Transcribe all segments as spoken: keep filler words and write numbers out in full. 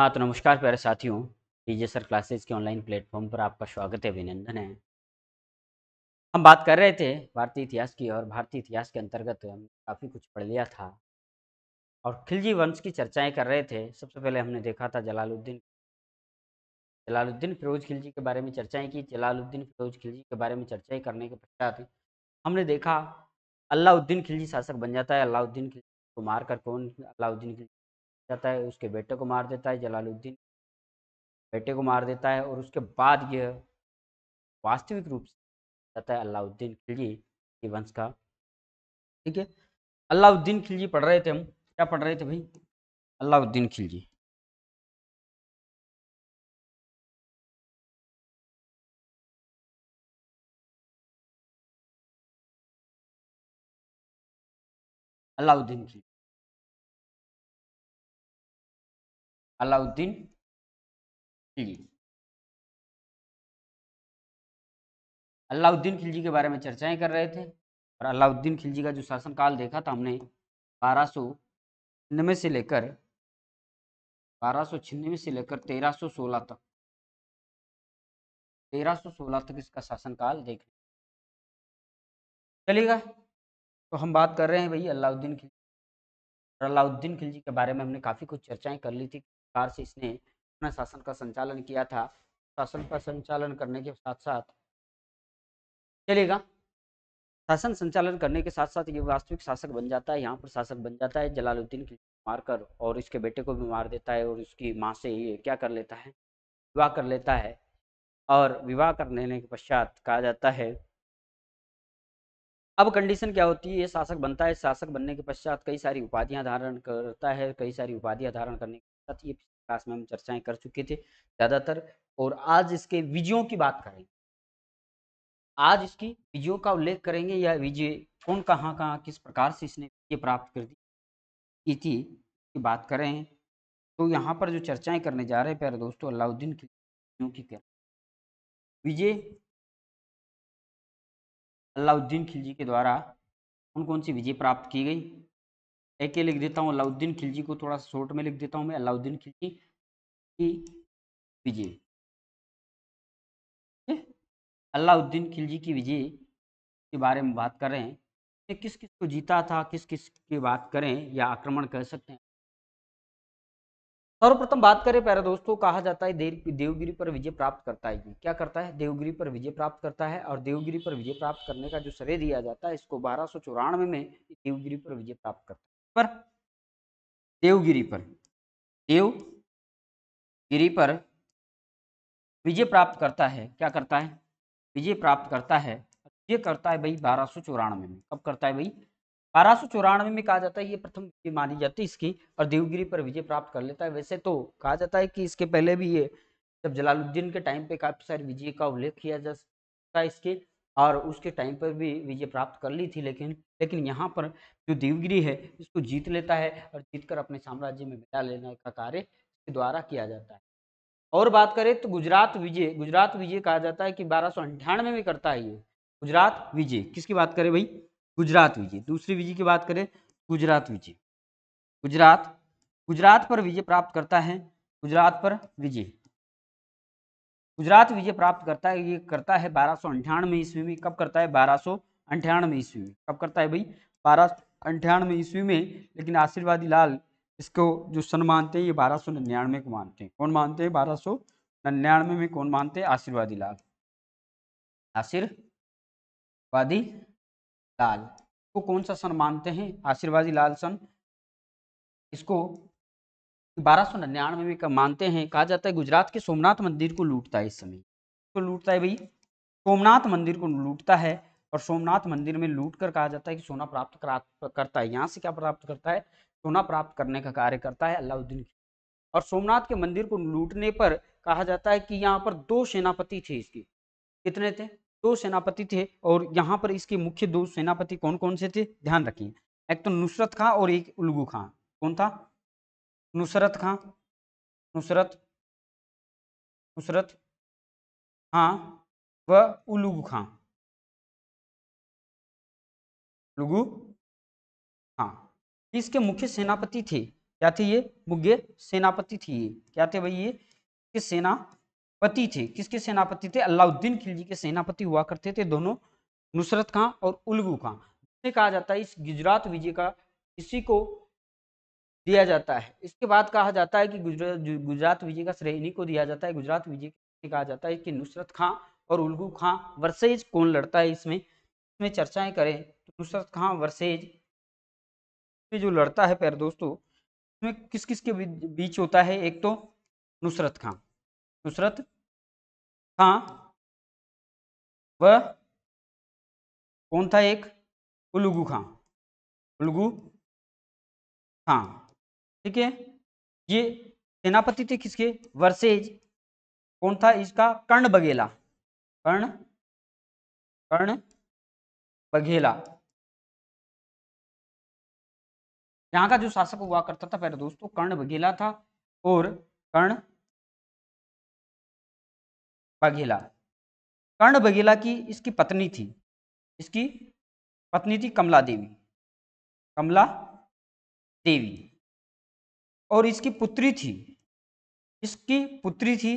हाँ तो नमस्कार प्यारे साथियों, टीजे सर क्लासेस के ऑनलाइन प्लेटफॉर्म पर आपका स्वागत है, अभिनंदन है। हम बात कर रहे थे भारतीय इतिहास की और भारतीय इतिहास के अंतर्गत हमने काफ़ी कुछ पढ़ लिया था और खिलजी वंश की चर्चाएं कर रहे थे। सबसे पहले हमने देखा था जलालुद्दीन जलालुद्दीन फिरोज खिलजी के बारे में चर्चाएँ की। जलालुद्दीन फिरोज खिलजी के बारे में चर्चाएँ करने के पश्चात हमने देखा अलाउद्दीन खिलजी शासक बन जाता है। अलाउद्दीन खिलजी को मारकर कौन अलाउद्दीन खिलजी जाता है, उसके बेटे को मार देता है, जलालुद्दीन बेटे को मार देता है और उसके बाद यह वास्तविक रूप से जाता है अलाउद्दीन खिलजी के वंश का। ठीक है, अलाउद्दीन खिलजी पढ़ रहे थे हम। क्या पढ़ रहे थे भाई? अलाउद्दीन खिलजी। अलाउद्दीन खिलजी अलाउद्दीन खिलजी अलाउद्दीन खिलजी के बारे में चर्चाएं कर रहे थे और अलाउद्दीन खिलजी का जो शासनकाल देखा था हमने बारह सौ छियानवे से लेकर बारह सौ छियानवे से लेकर तेरह सौ सोलह तक तेरह सौ सोलह तक इसका शासनकाल देख चलेगा। तो हम बात कर रहे हैं भाई अलाउद्दीन खिलजी और अलाउद्दीन खिलजी के बारे में हमने काफ़ी कुछ चर्चाएं कर ली थी। प्रकार से इसने अपना शासन का संचालन किया था। शासन का संचालन करने के साथ साथ चलेगा शासन संचालन करने के साथ साथ ये वास्तविक शासक बन जाता है। यहाँ पर शासक बन जाता है जलालुद्दीन खिलजी को मारकर और इसके बेटे को भी मार देता है और उसकी माँ से ये क्या कर लेता है, विवाह कर लेता है। और विवाह कर लेने के पश्चात कहा जाता है अब कंडीशन क्या होती है, ये शासक बनता है। शासक बनने के पश्चात कई सारी उपाधियाँ धारण करता है। कई सारी उपाधियाँ धारण करने ये क्लास में हम चर्चाएं कर चुके थे ज्यादातर। और आज इसके विजयों की बात करेंगे, आज इसकी विजयों का उल्लेख करेंगे। या विजय कौन कहाँ कहाँ किस प्रकार से इसने विजय प्राप्त कर दी थी की बात करें। तो यहाँ पर जो चर्चाएं करने जा रहे हैं प्यारे दोस्तों अलाउद्दीन की विजयों की क्या विजय अलाउद्दीन खिलजी के द्वारा कौन कौन सी विजय प्राप्त की गई। एक लिख देता हूँ अलाउद्दीन खिलजी को, थोड़ा शॉर्ट में लिख देता हूँ मैं अलाउद्दीन खिलजी की विजय। अलाउद्दीन खिलजी की विजय के बारे में बात कर रहे हैं कि किस किस को जीता था, किस किस की बात करें या आक्रमण कर सकते हैं। सर्वप्रथम बात करें प्यारे दोस्तों, कहा जाता है देवगिरी पर विजय प्राप्त करता है। क्या करता है? देवगिरी पर विजय प्राप्त करता है। और देवगिरी पर विजय प्राप्त करने का जो श्रेय दिया जाता है इसको बारह सौ चौरानवे में देवगिरी पर विजय प्राप्त करता है। पर देवगिरी पर देवगिरी पर विजय प्राप्त करता है। क्या करता है? विजय प्राप्त करता है। ये करता है भाई बारह सौ चौरानवे में। कब करता है भाई? बारह सौ चौरानवे में कहा जाता है ये प्रथम विजय मानी जाती है इसकी। और देवगिरी पर विजय प्राप्त कर लेता है। वैसे तो कहा जाता है कि इसके पहले भी ये जब जलालुद्दीन के टाइम पे काफी सारी विजय का उल्लेख किया जा सकता है इसके, और उसके टाइम पर भी विजय प्राप्त कर ली थी। लेकिन लेकिन यहाँ पर जो देवगिरी है इसको जीत लेता है और जीतकर अपने साम्राज्य में बिता लेने का कार्य इसके द्वारा किया जाता है। और बात करें तो गुजरात विजय गुजरात विजय कहा जाता है कि बारह सौ अंठानवे में करता है ये गुजरात विजय। किसकी बात करें भाई? गुजरात विजय। दूसरी विजय की बात करें गुजरात विजय गुजरात गुजरात पर विजय प्राप्त करता है। गुजरात पर विजय गुजरात विजय प्राप्त करता है। ये करता है बारह सौ अंठानवे ईस्वी में। कब करता है? बारह सौ अंठानवे ईस्वी में। कब करता है भाई? बारह सौ अंठानवे ईस्वी में। लेकिन आशीर्वादी लाल इसको जो सन मानते हैं ये बारह सौ निन्यानवे को मानते हैं। कौन मानते हैं? बारह सौ निन्यानवे में कौन मानते हैं? आशीर्वादी लाल आशीर्वादी लाल को कौन सा सन मानते हैं? आशीर्वादी लाल सन इसको बारह सौ निन्यानवे में मानते हैं। कहा जाता है गुजरात के सोमनाथ मंदिर को लूटता है इस समय। तो लूटता है भाई सोमनाथ मंदिर को लूटता है। और सोमनाथ मंदिर में लूट कर कहा जाता है कि सोना प्राप्त करता है। यहाँ से क्या प्राप्त करता है? सोना प्राप्त करने का कार्य करता है अलाउद्दीन। और सोमनाथ के मंदिर को लूटने पर कहा जाता है कि यहाँ पर दो सेनापति थे इसके। कितने थे? दो सेनापति थे। और यहाँ पर इसके मुख्य दो सेनापति कौन कौन से थे? ध्यान रखिए, एक तो नुसरत खां और एक उलुग खां। कौन था? नुसरत खां नुसरत नुसरत खां व उलुग खां उलुग खां इसके मुख्य सेनापति थे। क्या थे ये? मुग्गे सेनापति थी। ये क्या थे भाई? ये किसके सेनापति थे? किसके सेनापति थे? अलाउद्दीन खिलजी के सेनापति हुआ करते थे दोनों, नुसरत खां और उलुग खां। जिसे कहा जाता है इस गुजरात विजय का इसी को दिया जाता है। इसके बाद कहा जाता है कि गुजरात विजय का श्रेय इन्हीं को दिया जाता है। गुजरात विजय कहा जाता है कि नुसरत खां और उलुग खां वर्सेज कौन लड़ता है। इसमें इसमें चर्चाएं करें तो नुसरत खां वर्सेज में जो लड़ता है प्यारे दोस्तों इसमें किस किस के बीच होता है? एक तो नुसरत खां नुसरत खां व कौन था? एक उलुग खां उलुग खां। ठीक है, ये सेनापति थे किसके? वर्सेज कौन था इसका? कर्ण बघेला। कर्ण कर्ण बघेला यहाँ का जो शासक हुआ करता था पहले दोस्तों कर्ण बघेला था। और कर्ण बघेला कर्ण बघेला की इसकी पत्नी थी इसकी पत्नी थी कमला देवी कमला देवी और इसकी पुत्री थी इसकी पुत्री थी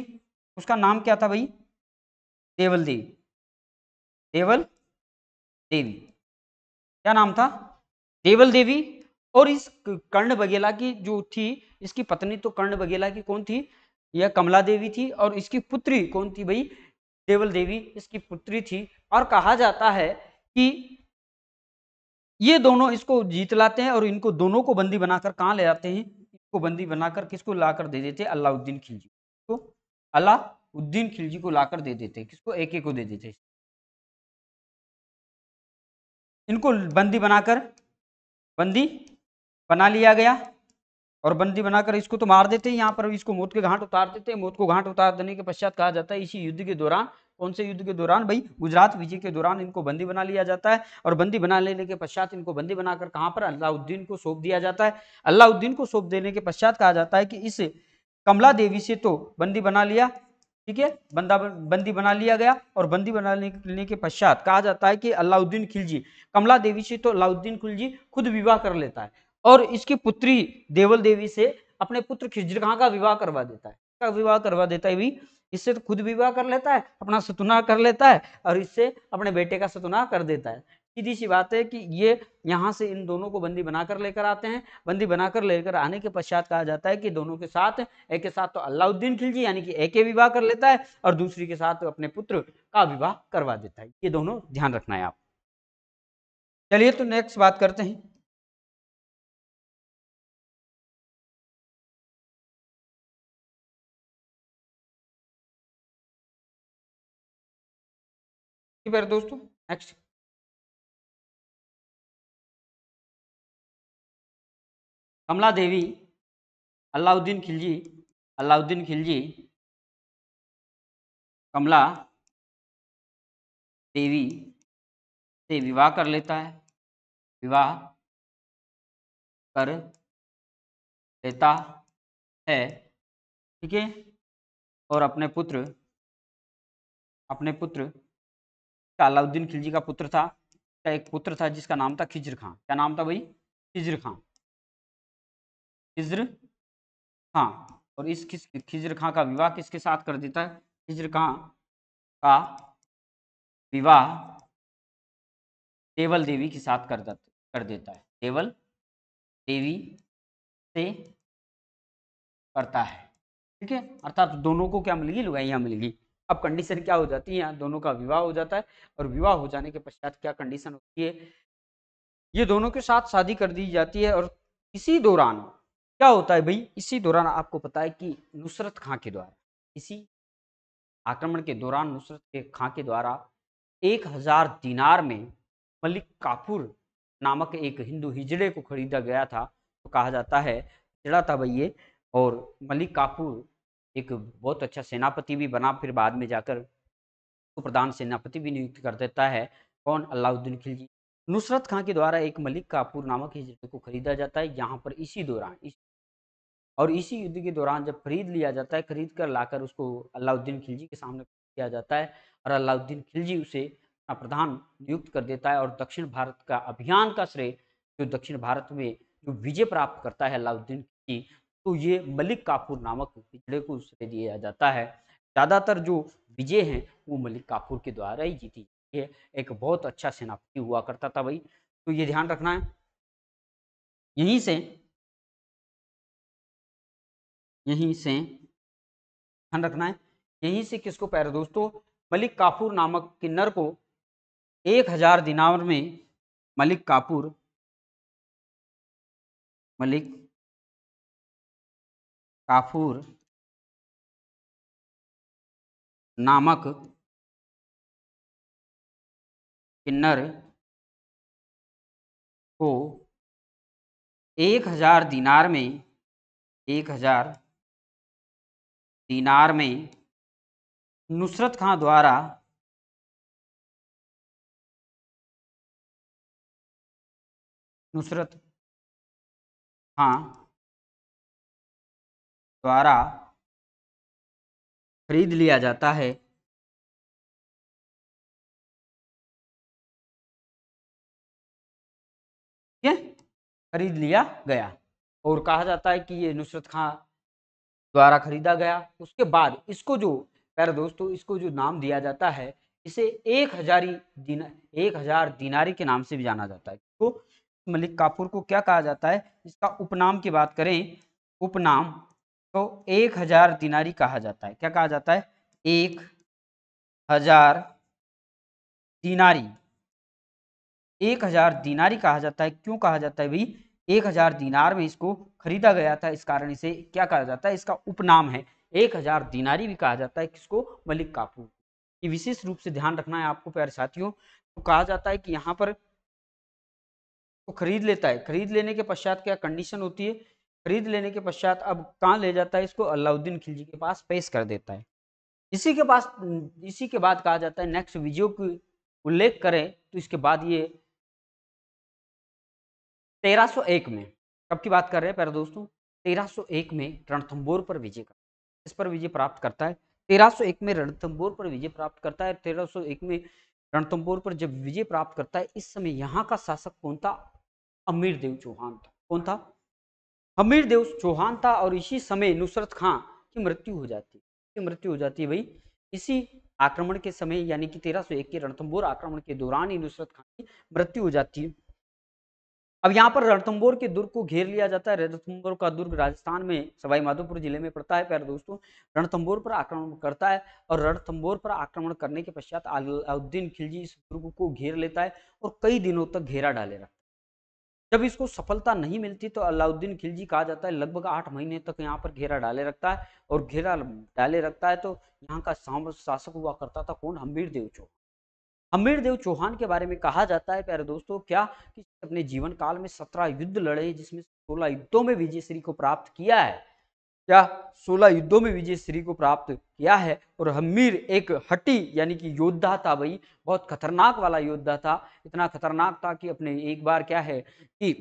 उसका नाम क्या था भाई? देवल देवी देवल देवी। क्या नाम था? देवल देवी। और इस कर्ण बघेला की जो थी इसकी पत्नी तो कर्ण बघेला की कौन थी? यह कमला देवी थी। और इसकी पुत्री कौन थी भाई? देवल देवी इसकी पुत्री थी। और कहा जाता है कि ये दोनों इसको जीत लाते हैं और इनको दोनों को बंदी बनाकर कहाँ ले जाते हैं? इनको बंदी बनाकर किसको लाकर दे देते? अलाउद्दीन खिलजी को अलाउद्दीन खिलजी को लाकर दे देते। किसको? एक एक को दे देते। इनको बंदी बनाकर बंदी बना लिया गया और बंदी बनाकर इसको तो मार देते हैं। यहाँ पर इसको मौत के घाट उतार देते हैं। मौत को घाट उतार देने के पश्चात कहा जाता है इसी युद्ध के दौरान, कौन से युद्ध के दौरान भाई? गुजरात विजय के दौरान इनको बंदी बना लिया जाता है। और बंदी बना लेने के पश्चात इनको बंदी बनाकर कहाँ पर? अलाउद्दीन को सौंप दिया जाता है। अलाउद्दीन को सौंप देने के पश्चात कहा जाता है कि इस कमला देवी से तो बंदी बना लिया, ठीक है, बंदा बंदी बना लिया गया। और बंदी बनाने के पश्चात कहा जाता है कि अलाउद्दीन खिलजी कमला देवी से तो अलाउद्दीन खिलजी खुद विवाह कर लेता है और इसकी पुत्री देवल देवी से अपने पुत्र खिज्रखा का विवाह करवा देता है का विवाह करवा देता है भी। इससे तो खुद विवाह कर लेता है, अपना सतुना कर लेता है और इससे अपने बेटे का सतुना कर देता है। सीधी सी बात है कि ये यहाँ से इन दोनों को बंदी बनाकर लेकर आते हैं। बंदी बनाकर लेकर आने के पश्चात कहा जाता है कि दोनों के साथ एक के साथ तो अलाउद्दीन खिलजी यानी कि एक विवाह कर लेता है और दूसरी के साथ तो अपने पुत्र का विवाह करवा देता है। ये दोनों ध्यान रखना है आप। चलिए तो नेक्स्ट बात करते हैं। फिर दोस्तों नेक्स्ट कमला देवी अलाउद्दीन खिलजी अलाउद्दीन खिलजी कमला देवी से विवाह कर लेता है विवाह कर लेता है ठीक है, और अपने पुत्र अपने पुत्र अलाउद्दीन खिलजी का पुत्र था का एक पुत्र था जिसका नाम था खिज्रखा। क्या नाम था भाई? खिज्रखा खिज्रखा। और इस खिज्रखा का विवाह किसके साथ कर देता है? खिज्रखा का विवाह देवल देवी के साथ कर देता कर देता है देवल देवी से करता है। ठीक है, अर्थात दोनों को क्या मिलेगी? लुगाइयाँ मिलेगी। अब कंडीशन क्या हो जाती है? यहाँ दोनों का विवाह हो जाता है और विवाह हो जाने के पश्चात क्या कंडीशन होती है? ये दोनों के साथ शादी कर दी जाती है। और इसी दौरान क्या होता है भाई? इसी दौरान आपको पता है कि नुसरत खां के द्वारा इसी आक्रमण के दौरान नुसरत के खां के द्वारा एक हजार दिनार में मलिक काफूर नामक एक हिंदू हिजड़े को खरीदा गया था। तो कहा जाता है हिजड़ा था भाई ये। और मलिक काफूर एक बहुत अच्छा सेनापति भी बना, फिर बाद में जाकर तो प्रधान सेनापति भी नियुक्त कर देता है। कौन? अलाउद्दीन खिलजी। नुसरत खां के द्वारा एक मलिक काफूर नामक हिजड़े को खरीदा जाता है यहाँ पर इसी दौरान इस और इसी युद्ध के दौरान जब खरीद लिया जाता है, खरीद कर लाकर उसको अलाउद्दीन खिलजी के सामने पेश किया जाता है और अलाउद्दीन खिलजी उसे अपना प्रधान नियुक्त कर देता है। और दक्षिण भारत का अभियान का श्रेय जो दक्षिण भारत में जो विजय प्राप्त करता है अलाउद्दीन की तो ये मलिक काफूर नामक पिछड़े को उससे दिया जाता है। ज़्यादातर जो विजय हैं वो मलिक काफूर के द्वारा ही जीती जाती है। एक बहुत अच्छा सेनापति हुआ करता था भाई, तो ये ध्यान रखना है। यहीं से यहीं से ध्यान रखना है यहीं से किसको पैर दोस्तों, मलिक काफूर नामक किन्नर को एक हजार दिनार में मलिक काफूर मलिक काफूर नामक किन्नर को एक हजार दिनार में एक हजार दिनार में नुसरत खां द्वारा नुसरत खां द्वारा खरीद लिया जाता है। ये खरीद लिया गया और कहा जाता है कि ये नुसरत खां द्वारा खरीदा गया। उसके बाद इसको जो प्यारे दोस्तों इसको जो नाम दिया जाता है इसे एक हजारी दिन एक हजार दिनारी के नाम से भी जाना जाता है। तो मलिक काफूर को क्या कहा जाता है, इसका उपनाम की बात करें उपनाम तो एक हजार दिनारी कहा जाता है। क्या कहा जाता है, एक हजार दिनारी एक हजार दिनारी कहा जाता है। क्यों कहा जाता है भाई, एक हजार दिनार में इसको खरीदा गया था, इस कारण इसे क्या कहा जाता है, इसका उपनाम है। एक हजार दिनारी भी कहा जाता है किसको, मलिक काफूर। ये विशेष रूप से ध्यान रखना है आपको प्यारे साथियों। तो कहा जाता है कि यहाँ पर तो खरीद लेता है, खरीद लेने के पश्चात क्या कंडीशन होती है, खरीद लेने के पश्चात अब कहाँ ले जाता है इसको, अलाउद्दीन खिलजी के पास पेश कर देता है। इसी के पास इसी के बाद कहा जाता है नेक्स्ट विजयों को उल्लेख करें तो इसके बाद ये तेरह सौ एक में, कब की बात कर रहे हैं प्यारे दोस्तों, तेरह सौ एक में रणथंबोर पर विजय कर इस पर विजय प्राप्त करता है। तेरह सौ एक में रणथंबोर पर विजय प्राप्त करता है। तेरह सौ एक में रणथंबोर पर जब विजय प्राप्त करता है, इस समय यहाँ का शासक कौन था, हमीर देव चौहान था। कौन था, हमीर देव चौहान था। और इसी समय नुसरत खां की मृत्यु हो जाती है मृत्यु हो जाती है भाई इसी आक्रमण के समय, यानी कि तेरह सौ एक के रणथंबोर आक्रमण के दौरान ही नुसरत खां की मृत्यु हो जाती है। अब यहाँ पर रणथंबोर के दुर्ग को घेर लिया जाता है। रणथंबोर का दुर्ग राजस्थान में सवाई माधोपुर जिले में पड़ता है। प्यारे दोस्तों रणथंबोर पर आक्रमण करता है और रणथंबोर पर आक्रमण करने के पश्चात अलाउद्दीन खिलजी इस दुर्ग को घेर लेता है और कई दिनों तक घेरा डाले रखता है। जब इसको सफलता नहीं मिलती तो अलाउद्दीन खिलजी कहा जाता है लगभग आठ महीने तक यहाँ पर घेरा डाले रखता है और घेरा डाले रखता है। तो यहाँ का शासक हुआ करता था कौन, हमीर देव चौहान। हमीर देव चौहान के बारे में कहा जाता है प्यारे दोस्तों क्या, कि अपने जीवन काल में सत्रह युद्ध लड़े, जिसमें सोलह युद्धों में विजय श्री को प्राप्त किया है। क्या सोलह युद्धों में विजय श्री को प्राप्त किया है। और हमीर एक हटी यानी कि योद्धा था भाई, बहुत खतरनाक वाला योद्धा था। इतना खतरनाक था कि अपने एक बार क्या है कि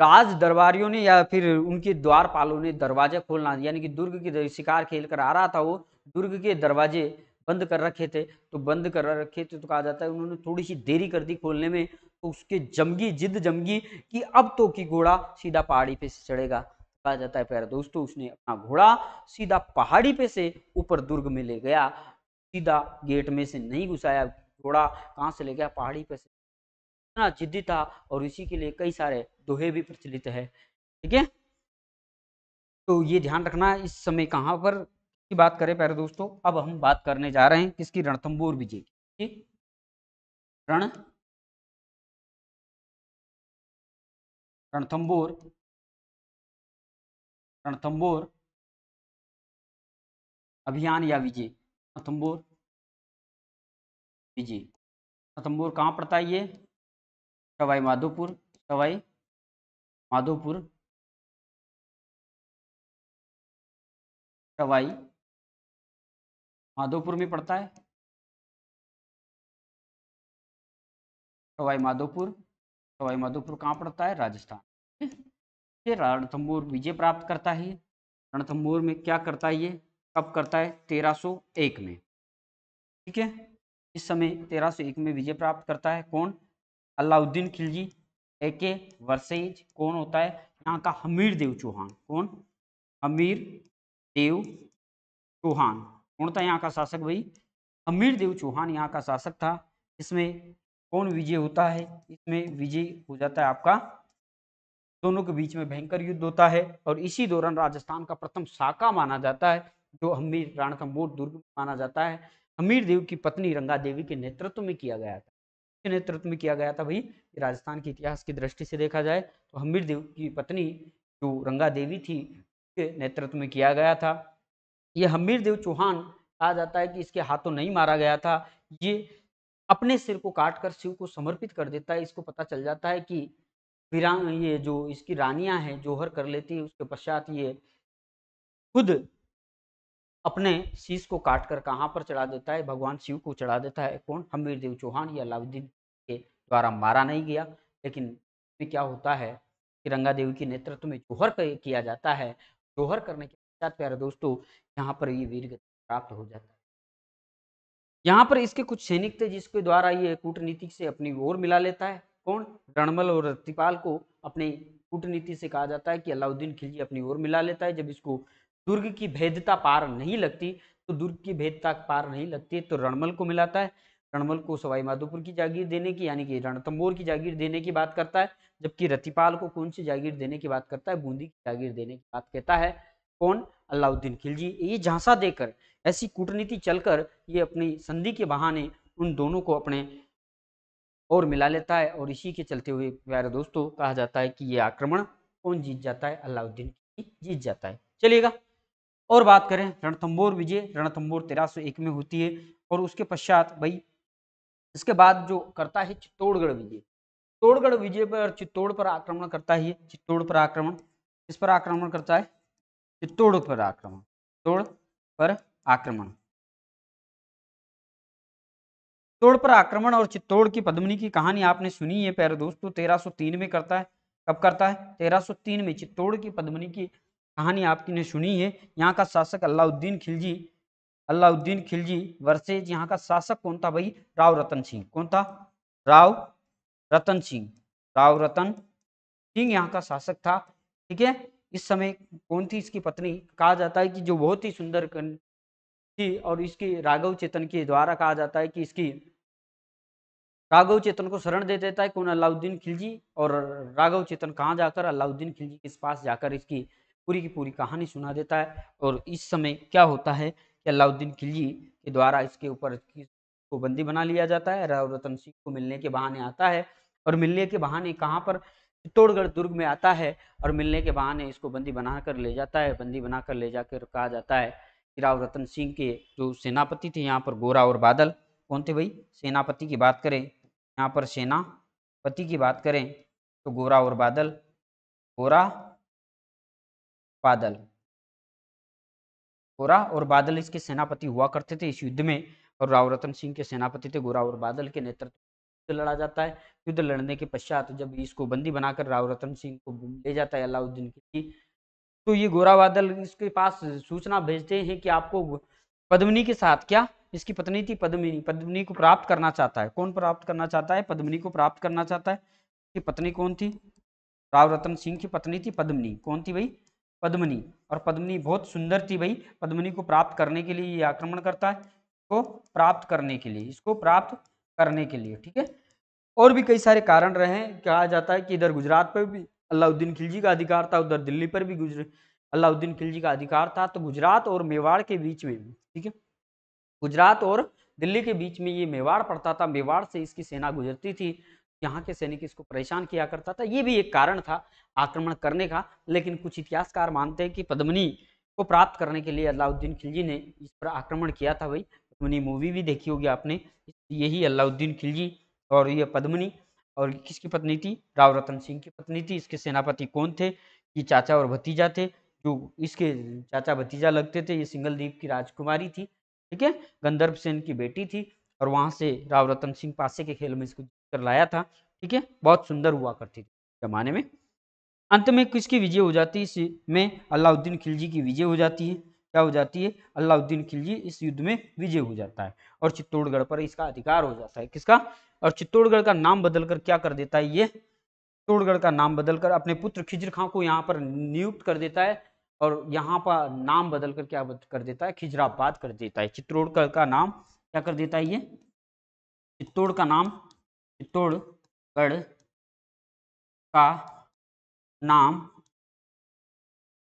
राज दरबारियों ने या फिर उनके द्वारपालों ने दरवाजा खोलना, यानी कि दुर्ग के शिकार खेल कर आ रहा था वो, दुर्ग के दरवाजे बंद कर रखे थे। तो बंद कर रखे थे तो कहा जाता है उन्होंने थोड़ी सी देरी कर दी खोलने में, तो उसके जमगी जिद जमगी कि अब तो कि घोड़ा सीधा पहाड़ी पे से चढ़ेगा। कहा जाता है प्यारे दोस्तों उसने अपना घोड़ा सीधा पहाड़ी पे से ऊपर दुर्ग में ले गया, सीधा गेट में से नहीं घुसाया, घोड़ा कहाँ से ले गया, पहाड़ी पे से। इतना जिद्दी था और इसी के लिए कई सारे दोहे भी प्रचलित है। ठीक है, तो ये ध्यान रखना इस समय कहाँ पर की बात करें प्यारे दोस्तों। अब हम बात करने जा रहे हैं किसकी, रणथंबोर विजय की। रण रणथंबोर रणथंबोर अभियान या विजय, रणथंबोर विजय। रणथंबोर कहाँ पड़ता है, ये सवाई माधोपुर सवाई माधोपुर सवाई माधोपुर में पड़ता है। सवाई माधोपुर सवाई माधोपुर कहाँ पड़ता है, राजस्थान। ये रणथंबोर विजय प्राप्त करता है। रणथंबोर में क्या करता है ये, कब करता है, तेरह सौ एक में। ठीक है, इस समय तेरह सौ एक में विजय प्राप्त करता है कौन, अलाउद्दीन खिलजी। ए के वर्सेज कौन होता है, यहाँ का हमीर देव चौहान। कौन? हमीर देव चौहान। कौन था यहाँ का शासक भाई? हमीर देव चौहान यहाँ का शासक था। इसमें कौन विजय होता है? इसमें विजय हो जाता है आपका, दोनों के बीच में भयंकर युद्ध होता है और इसी दौरान राजस्थान का प्रथम साका माना जाता है जो हमीर रणथंबोर दुर्ग माना जाता है। हमीर देव की पत्नी रंगा देवी के नेतृत्व में किया गया था, के नेतृत्व में किया गया था भाई। राजस्थान के इतिहास की दृष्टि से देखा जाए तो हमीर देव की पत्नी जो रंगा देवी थी उसके नेतृत्व में किया गया था। ये हमीर देव चौहान कहा जाता है कि इसके हाथों नहीं मारा गया था, ये अपने सिर को काटकर शिव को समर्पित कर देता है। इसको पता चल जाता है कि वीरांग ये जो इसकी रानियां हैं जोहर कर लेती है, उसके पश्चात ये खुद अपने शीश को काटकर कहाँ पर चढ़ा देता है? भगवान शिव को चढ़ा देता है। कौन? हमीर देव चौहान। या अलाउद्दीन के द्वारा मारा नहीं गया, लेकिन इसमें क्या होता है कि रंगा देवी के नेतृत्व में जोहर किया जाता है। जोहर करने के पश्चात प्यारे दोस्तों यहाँ पर ये वीरगति प्राप्त हो जाता है। यहाँ पर इसके कुछ सैनिक थे जिसके द्वारा ये कूटनीति से अपनी ओर मिला लेता है। कौन? रणमल और रतिपाल को अपनी कूटनीति से कहा जाता है कि अलाउद्दीन खिलजी अपनी ओर मिला लेता है। जब इसको दुर्ग की भेदता पार नहीं लगती तो दुर्ग की भेदता पार नहीं लगती तो रणमल को मिलाता है। रणमल को सवाई माधोपुर की जागीर देने की यानी कि रणथंबोर की जागीर देने की बात करता है, जबकि रतिपाल को कौन सी जागीर देने की बात करता है? बूंदी की जागीर देने की बात कहता है। कौन? अलाउद्दीन खिलजी। ये झांसा देकर, ऐसी कूटनीति चलकर ये अपनी संधि के बहाने उन दोनों को अपने और मिला लेता है और इसी के चलते हुए प्यारे दोस्तों कहा जाता है कि ये आक्रमण कौन जीत जाता है? अलाउद्दीन खिलजी जीत जाता है। चलिएगा और बात करें रणथंबोर विजय। रणथंबोर तेरह सौ एक में होती है और उसके पश्चात भाई इसके बाद जो करता है चित्तौड़गढ़ विजय। चित्तौड़गढ़ विजय पर चित्तौड़ पर आक्रमण करता है। चित्तौड़ पर आक्रमण, इस पर आक्रमण करता है चित्तौड़ पर आक्रमण। चित्तौड़ पर आक्रमण, चित्तौड़ पर आक्रमण और चित्तौड़ की पद्मिनी की कहानी आपने सुनी है प्यारे दोस्तों। तेरह सौ तीन में करता है। कब करता है? तेरह सौ तीन में चित्तौड़ की पद्मिनी की कहानी आपने सुनी है। यहाँ का शासक अलाउद्दीन खिलजी, अलाउद्दीन खिलजी वर्सेज यहाँ का शासक कौन था भाई? राव रतन सिंह। कौन था? राव रतन सिंह। राव रतन सिंह यहाँ का शासक था। ठीक है, इस समय कौन थी इसकी पत्नी? कहा जाता है कि जो बहुत ही सुंदर थी और इसकी राघव चेतन के द्वारा कहा जाता है कि इसकी राघव चेतन को शरण दे देता है। कौन? अलाउद्दीन खिलजी। और राघव चेतन कहाँ जाकर? अलाउद्दीन खिलजी के पास जाकर इसकी पूरी की पूरी कहानी सुना देता है। और इस समय क्या होता है कि अलाउद्दीन खिलजी के द्वारा इसके ऊपर को बंदी बना लिया जाता है। राव रतन सिंह को मिलने के बहाने आता है और मिलने के बहाने कहाँ पर? चित्तौड़गढ़ दुर्ग में आता है और मिलने के बहाने इसको बंदी बनाकर ले जाता है। बंदी बनाकर ले जाकर कहा जाता है कि राव रतन सिंह के जो सेनापति थे यहाँ पर गोरा और बादल। कौन थे भाई? सेनापति की बात करें यहाँ पर, सेनापति की बात करें तो गोरा और बादल, गोरा बादल, गोरा और बादल इसके सेनापति हुआ करते थे इस युद्ध में। और राव रतन सिंह के सेनापति थे गोरा और बादल के नेतृत्व लड़ा जाता है। युद्ध लड़ने के पश्चात जब इसको बंदी बनाकर राव रतन सिंह को ले जाता है अलाउद्दीन खिलजी, तो ये गोरा बादल इसके पास सूचना भेजते हैं कि आपको पद्मिनी के साथ, क्या इसकी पत्नी थी पद्मिनी, पद्मिनी को प्राप्त करना चाहता है। कौन प्राप्त करना चाहता है? पद्मिनी को प्राप्त करना चाहता है। इसकी पत्नी कौन थी? राव रतन सिंह की पत्नी थी पद्मिनी। कौन थी भाई? पद्मिनी। और पद्मिनी बहुत सुंदर थी भाई। पद्मिनी को प्राप्त करने के लिए ये आक्रमण करता है, इसको प्राप्त करने के लिए, इसको प्राप्त करने के लिए। ठीक है, और भी कई सारे कारण रहे हैं। कहा जाता है कि इधर गुजरात पर भी अलाउद्दीन खिलजी का अधिकार था, उधर दिल्ली पर भी गुजर अलाउद्दीन खिलजी का अधिकार था। तो गुजरात और मेवाड़ के बीच में, ठीक है, गुजरात और दिल्ली के बीच में ये मेवाड़ पड़ता था। मेवाड़ से इसकी सेना गुजरती थी, यहाँ के सैनिक इसको परेशान किया करता था। ये भी एक कारण था आक्रमण करने का। लेकिन कुछ इतिहासकार मानते हैं कि पद्मिनी को प्राप्त करने के लिए अलाउद्दीन खिलजी ने इस पर आक्रमण किया था भाई। पद्मिनी मूवी भी देखी होगी आपने, यही अलाउद्दीन खिलजी और ये पद्मिनी। और किसकी पत्नी थी? राव रतन सिंह की पत्नी थी। इसके सेनापति कौन थे? ये चाचा और भतीजा थे, जो इसके चाचा भतीजा लगते थे। ये सिंगलदीप की राजकुमारी थी, ठीक है, गंधर्व सेन की बेटी थी। और वहां से राव रतन सिंह पासे के खेल में इसको जीत कर लाया था। ठीक है, बहुत सुंदर हुआ करती थी जमाने में। अंत में किसकी विजय हो जाती है? इस में अलाउद्दीन खिलजी की विजय हो जाती है। क्या हो जाती है? अलाउद्दीन खिलजी इस युद्ध में विजय हो जाता है और चित्तौड़गढ़ पर इसका अधिकार हो जाता है। किसका? और चित्तौड़गढ़ का नाम बदलकर क्या कर देता है ये? चित्तौड़गढ़ का नाम बदलकर अपने पुत्र खिज्रखा को यहाँ पर नियुक्त कर देता है और यहाँ पर नाम बदलकर क्या कर देता है, खिजराबाद कर देता है। चित्तौड़गढ़ का नाम क्या कर देता है, ये चित्तौड़ का नाम चित्तौड़गढ़ का नाम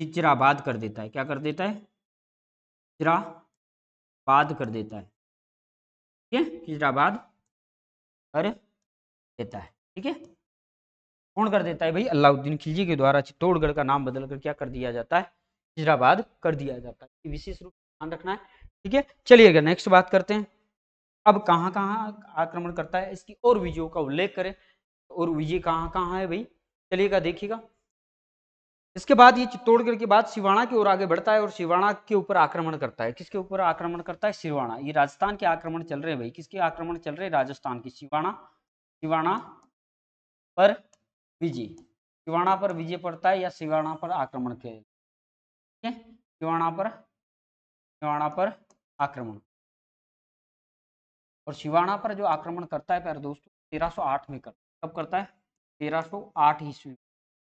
खिजराबाद कर देता है। क्या कर देता है, खिजराबाद कर देता है, ठीक है, खिजराबाद कर देता है, ठीक है। कौन कर देता है भाई, अलाउद्दीन खिलजी के द्वारा चित्तौड़गढ़ का नाम बदलकर क्या कर दिया जाता है, खिजराबाद कर दिया जाता है। विशेष रूप से ध्यान रखना है, ठीक है। चलिएगा नेक्स्ट बात करते हैं, अब कहाँ कहाँ आक्रमण करता है इसकी और विजयों का उल्लेख करें, और विजय कहाँ कहाँ है भाई, चलिएगा देखिएगा। इसके बाद ये चित्तौड़गढ़ के बाद सिवाना की ओर आगे बढ़ता है और सिवाना के ऊपर आक्रमण करता है। किसके ऊपर आक्रमण करता है, सिवाना। ये राजस्थान के आक्रमण चल रहे हैं भाई, किसके आक्रमण चल रहे हैं, राजस्थान की। सिवाना सिवाना पर विजय, सिवाना पर विजय पड़ता है या सिवाना पर आक्रमण के, ठीक है, सिवाना पर सिवाना पर आक्रमण। और सिवाना पर जो आक्रमण करता है प्यारे दोस्तों तेरह सौ आठ में करता है। कब करता है, तेरह सौ आठ ईस्वी में।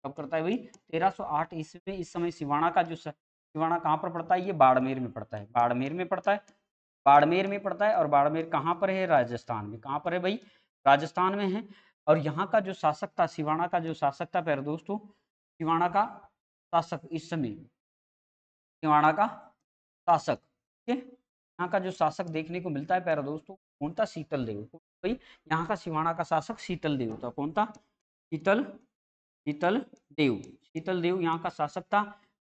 कब करता है भाई, तेरह सौ आठ ईस्वी में। इस समय सिवाना का जो सिवाना कहाँ पर पड़ता है, ये बाड़मेर में पड़ता है, बाड़मेर में पड़ता है, बाड़मेर में पड़ता है। और बाड़मेर कहाँ पर है, राजस्थान में। कहाँ पर है भाई, राजस्थान में है। और यहाँ का जो शासक था, सिवाना का जो शासक था प्यारे दोस्तों, सिवाना का शासक इस समय, सिवाना का शासक, ठीक है, यहाँ का जो शासक देखने को मिलता है प्यारे दोस्तों कौन था, शीतल देव। भाई यहाँ का सिवाना का शासक शीतल देव था। कौन था, शीतल शीतल देव शीतल देव यहाँ का शासक था।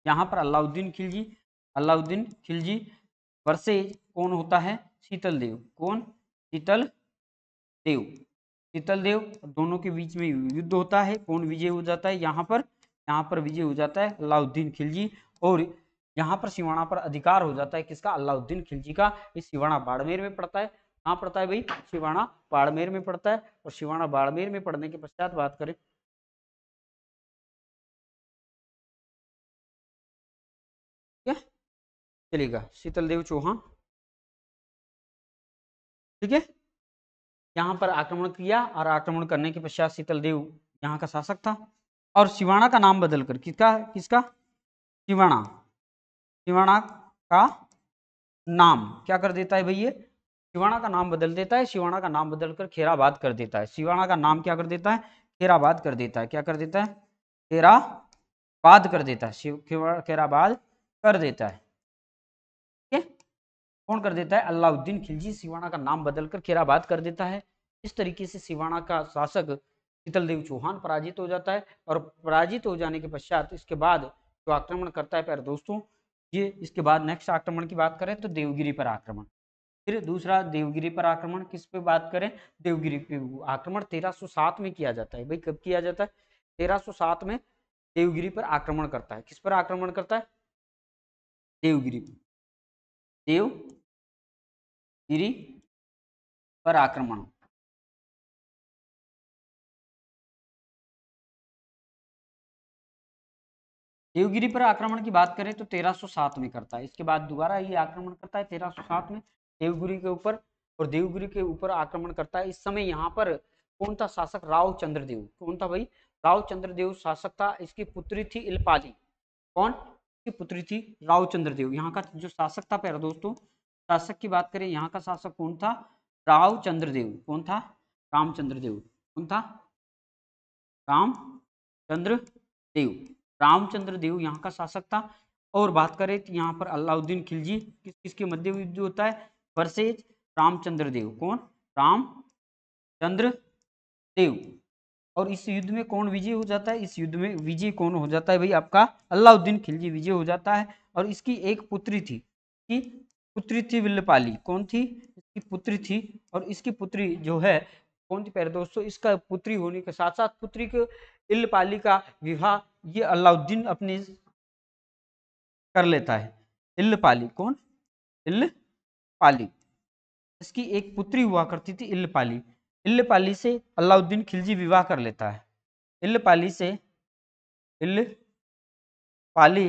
यहाँ पर अलाउद्दीन खिलजी अलाउद्दीन खिलजी वर्षे कौन होता है, शीतल देव। कौन, शीतल देव शीतल देव दोनों के बीच में युद्ध होता है। कौन विजय हो जाता है यहाँ पर, यहाँ पर विजय हो जाता है अलाउद्दीन खिलजी। और यहाँ पर सिवाना पर अधिकार हो जाता है किसका, अलाउद्दीन खिलजी का। ये सिवाना बाड़मेर में पड़ता है। कहाँ पड़ता है भाई, सिवाना बाड़मेर में पड़ता है। और सिवाना बाड़मेर में पड़ने के पश्चात बात करें, ठीक है, चलिएगा शीतल देव चौहान, ठीक है, यहाँ पर आक्रमण किया। और आक्रमण करने के पश्चात शीतल देव यहाँ का शासक था। और सिवाना का नाम बदलकर किसका किसका सिवाना सिवाना का नाम क्या कर देता है भाई, ये सिवाना का नाम बदल देता है। सिवाना का नाम बदलकर खेराबाद कर देता है। सिवाना का नाम क्या कर देता है, खेराबाद कर देता है। क्या कर देता है, खेराबाद कर देता है, खेराबाद कर देता है, ठीक है। कौन कर देता है, अलाउद्दीन खिलजी सिवाना का नाम बदलकर खेराबाद कर देता है। इस तरीके से सिवाना का शासक शीतल देव चौहान पराजित हो जाता है। और पराजित हो जाने के पश्चात इसके बाद जो आक्रमण करता है प्यारे दोस्तों ये, इसके बाद नेक्स्ट आक्रमण की बात करें तो देवगिरी पर आक्रमण, फिर दूसरा देवगिरी पर आक्रमण। किस पे बात करें, देवगिरी पे आक्रमण तेरह सौ सात में किया जाता है भाई। कब किया जाता है, तेरह सौ सात में देवगिरी पर आक्रमण करता है। किस पर आक्रमण करता है, देवगिरी पर देवगिरी पर आक्रमण। देवगिरी पर आक्रमण की बात करें तो तेरह सौ सात में करता है। इसके बाद दोबारा ये आक्रमण करता है तेरह सौ सात में देवगिरी के ऊपर। और देवगिरी के ऊपर आक्रमण करता है। इस समय यहाँ पर कौन था शासक, रामचंद्र देव। कौन था भाई, रामचंद्र देव शासक था। इसकी पुत्री थी इल्लपाली। कौन, इसकी पुत्री थी रामचंद्र देव। यहाँ का जो शासक था प्यारे दोस्तों, शासक की बात करें यहाँ का शासक कौन था, रामचंद्र देव। कौन था, रामचंद्र देव। कौन था, रामचंद्र देव रामचंद्र देव यहाँ का शासक था। और बात करें तो यहाँ पर अलाउद्दीन खिलजी किस किसके मध्य युद्ध होता है, वर्सेज रामचंद्र देव। कौन, रामचंद्र देव। और इस युद्ध में कौन विजय हो जाता है, इस युद्ध में विजय कौन हो जाता है भाई, आपका अलाउद्दीन खिलजी विजय हो जाता है। और इसकी एक पुत्री थी, इसकी पुत्री थी इल्लपाली। कौन थी, इसकी पुत्री थी। और इसकी पुत्री जो है कौन थी प्यारे दोस्तों, इसका पुत्री होने के साथ साथ पुत्री के इल्लपाली का विवाह ये अलाउद्दीन अपने कर लेता है। इल्लपाली कौन, इल्लपाली। इसकी एक पुत्री हुआ करती थी इल्लपाली। इल्लपाली से अलाउद्दीन खिलजी विवाह कर लेता है। इल्लपाली से इल्लपाली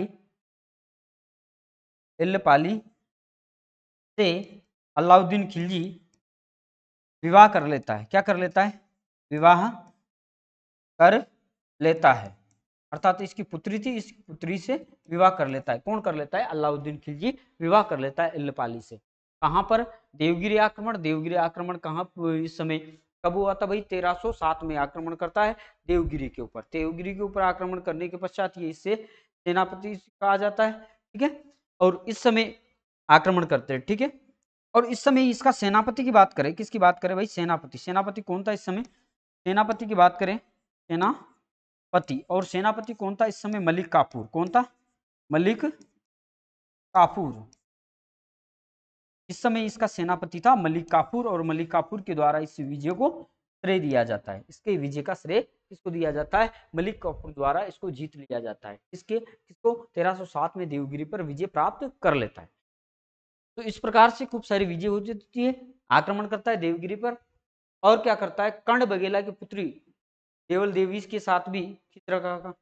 इल्लपाली से अलाउद्दीन खिलजी विवाह कर लेता है। क्या कर लेता है, विवाह कर लेता है, अर्थात इसकी पुत्री थी, इसकी पुत्री से विवाह कर लेता है। कौन कर लेता है? अलाउद्दीन खिलजी विवाह कर लेता है इल्लपाली से। कहाँ पर? देवगिरी आक्रमण। देवगिरी आक्रमण कहाँ इस समय कब हुआ था भाई? तेरह सौ सात में आक्रमण करता है देवगिरी के ऊपर। देवगिरी के ऊपर आक्रमण करने के पश्चात ये इससे सेनापति कहा जाता है, ठीक है, और इस समय आक्रमण करते हैं, ठीक है। और इस समय इसका सेनापति की बात करें, किसकी बात करें भाई? सेनापति। सेनापति कौन था इस समय? सेनापति की बात करें, सेनापति, और सेनापति कौन था इस समय? मलिक काफूर। कौन था? मलिक काफूर। इस समय इसका सेनापति था मलिक काफूर, और मलिक काफूर के द्वारा इस विजय को श्रेय दिया जाता है। इसके विजय का श्रेय किसको दिया जाता है? मलिक काफूर द्वारा इसको जीत लिया जाता है। इसके किसको? तेरह सौ सात में देवगिरी पर विजय प्राप्त कर लेता है। तो इस प्रकार से खूब सारी विजय हो जाती है। आक्रमण करता है देवगिरी पर, और क्या करता है? कर्ण बघेला की पुत्री देवल देवी के साथ भी खिज्रखा का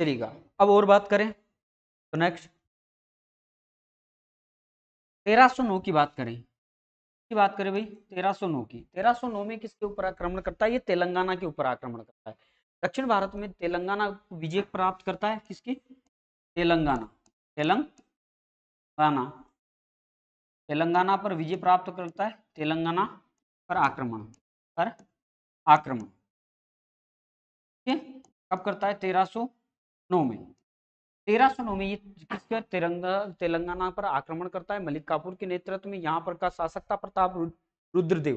चलेगा। अब और बात करें तो नेक्स्ट तेरह सौ नौ की बात करें, की बात करें भाई तेरह सौ नौ की। तेरह सौ नौ में किसके ऊपर आक्रमण करता है? ये तेलंगाना के ऊपर आक्रमण करता है। दक्षिण भारत में तेलंगाना विजय प्राप्त करता है। किसकी? तेलंगाना। तेलंगाना तेलंगाना पर विजय प्राप्त करता है। तेलंगाना पर आक्रमण पर आक्रमण ठीक कब करता है? तेरह सौ नौ में। तेरह सौ नौ में ये किसके? तेलंगा तेलंगाना पर आक्रमण करता है मलिक काफूर के नेतृत्व में। यहाँ पर का शासक था प्रताप रुद्रदेव।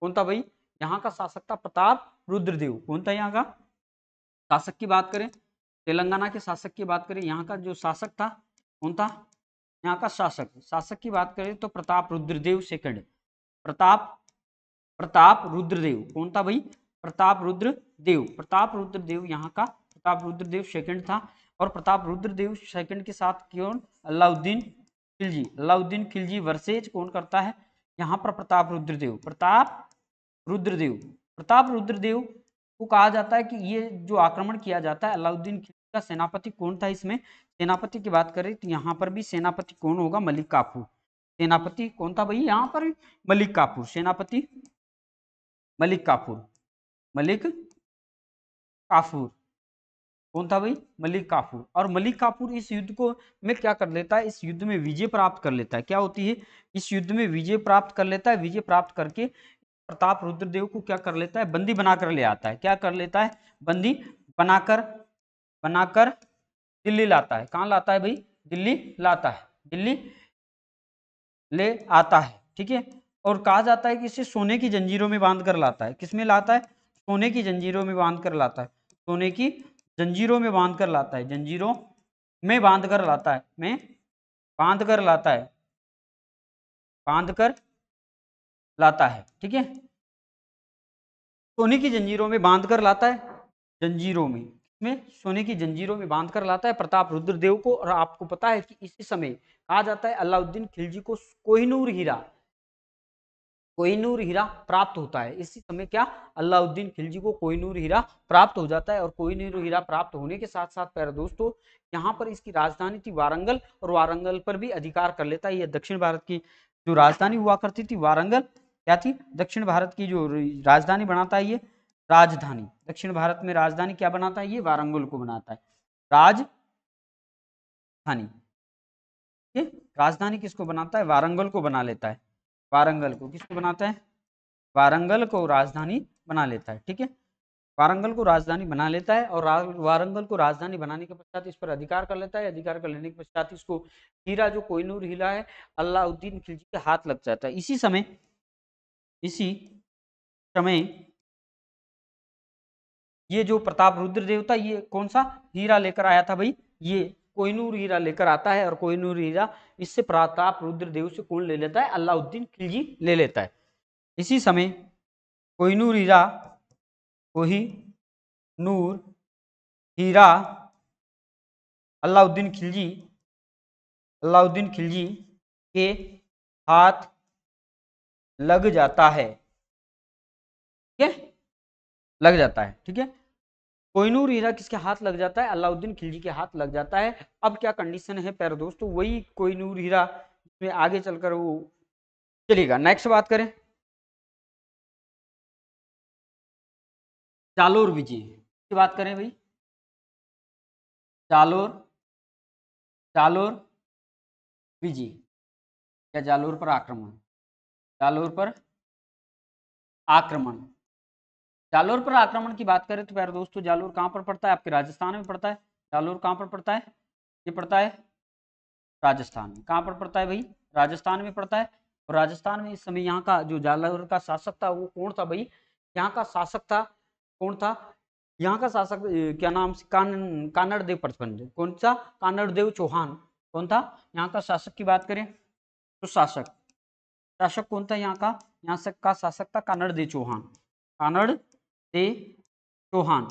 कौन था भाई? यहाँ का शासक था प्रताप रुद्रदेव। कौन था यहाँ का शासक की बात करें? तेलंगाना के शासक की बात करें, यहाँ का जो शासक था कौन था? यहाँ का शासक शासक की बात करें तो प्रताप रुद्रदेव सेकंड। प्रताप प्रताप रुद्रदेव कौन था भाई? प्रताप रुद्रदेव। प्रताप रुद्रदेव यहाँ का प्रताप रुद्रदेव सेकंड था। और प्रताप रुद्रदेव सेकंड के साथ कौन? अलाउद्दीन खिलजी। अलाउद्दीन खिलजी वर्सेज कौन करता है यहाँ पर? प्रताप रुद्रदेव। प्रताप रुद्रदेव प्रताप रुद्रदेव को कहा जाता है कि ये जो आक्रमण किया जाता है, अलाउद्दीन खिलजी का सेनापति कौन था इसमें? सेनापति की बात करें तो यहाँ पर भी सेनापति कौन होगा? मलिक काफूर। सेनापति कौन था भाई यहाँ पर? मलिक काफूर। सेनापति मलिक काफूर। मलिक काफूर कौन था भाई? मलिक काफूर। और मलिक काफूर इस युद्ध को में क्या कर लेता है? इस युद्ध में विजय प्राप्त कर लेता है। क्या होती है? इस युद्ध में विजय प्राप्त कर लेता है। विजय प्राप्त करके प्रताप रुद्रदेव को क्या कर लेता है? बंदी बनाकर ले आता है। क्या कर लेता है? बंदी बनाकर बनाकर दिल्ली लाता है। कहाँ लाता है भाई? दिल्ली लाता है, दिल्ली ले आता है, ठीक है। और कहा जाता है कि इसे सोने की जंजीरों में बांध कर लाता है। किसमें लाता है? सोने की जंजीरों में बांध कर लाता है। सोने की जंजीरों में बांध कर लाता है। जंजीरों में बांध कर लाता है में बांध कर लाता है बांध कर लाता है ठीक है। सोने की जंजीरों में बांध कर लाता है। जंजीरों में में सोने की जंजीरों में बांध कर लाता है प्रताप रुद्रदेव को। और आपको पता है कि इसी समय कहा जाता है अलाउद्दीन खिलजी को कोहिनूर हीरा कोहिनूर हीरा प्राप्त होता है। इसी समय क्या? अलाउद्दीन खिलजी को कोहिनूर हीरा प्राप्त हो जाता है। और कोहिनूर हीरा प्राप्त होने के साथ साथ प्यारे दोस्तों यहाँ पर इसकी राजधानी थी वारंगल, और वारंगल पर भी अधिकार कर लेता है। यह दक्षिण भारत की जो राजधानी हुआ करती थी वारंगल, क्या थी? दक्षिण भारत की जो राजधानी बनाता है ये राजधानी, दक्षिण भारत में राजधानी क्या बनाता है? ये वारंगल को बनाता है राजधानी। ये राजधानी किसको बनाता है? वारंगल को बना लेता है। वारंगल को किसको बनाता है? वारंगल को राजधानी बना लेता है, ठीक है। वारंगल को राजधानी बना लेता है। और वारंगल को राजधानी बनाने के पश्चात इस पर अधिकार कर लेता है। अधिकार कर लेने के पश्चात इसको हीरा जो कोहिनूर हीरा है अलाउद्दीन खिलजी के हाथ लग जाता है। इसी समय इसी समय ये जो प्रताप रुद्रदेव था ये कौन सा हीरा लेकर आया था भाई? ये कोहिनूर हीरा लेकर आता है। और कोहिनूर हीरा इससे प्रताप रुद्रदेव से कौन ले लेता है? अलाउद्दीन खिलजी ले लेता है। इसी समय कोहिनूर हीरा कोहिनूर हीरा अलाउद्दीन खिलजी अलाउद्दीन खिलजी के हाथ लग जाता है, ठीक है, लग जाता है, ठीक है। कोहिनूर हीरा किसके हाथ लग जाता है? अलाउद्दीन खिलजी के हाथ लग जाता है। अब क्या कंडीशन है प्यारे दोस्तों? वही कोहिनूर हीरा में आगे चलकर वो चलेगा। नेक्स्ट बात करें जालोर विजय की बात करें भाई, जालोर जालोर विजय या जालोर पर आक्रमण, जालोर पर आक्रमण जालोर पर आक्रमण की बात करें तो प्यारे दोस्तों जालोर कहाँ पर पड़ता है? आपके राजस्थान में पड़ता है। जालोर कहाँ पर पड़ता है? ये पड़ता है राजस्थान में। कहाँ पर पड़ता है भाई? राजस्थान में पड़ता है। और राजस्थान में इस समय यहाँ का जो जालोर का शासक था वो कौन था भाई? यहाँ का शासक था कौन था? यहाँ का शासक क्या नाम से कान्हड़देव प्रथम, कौन सा? कान्हड़देव चौहान। कौन था यहाँ का शासक की बात करें तो शासक शासक कौन था यहाँ का? यहाँ से का शासक था कान्हड़देव चौहान, कान्हड़देव चौहान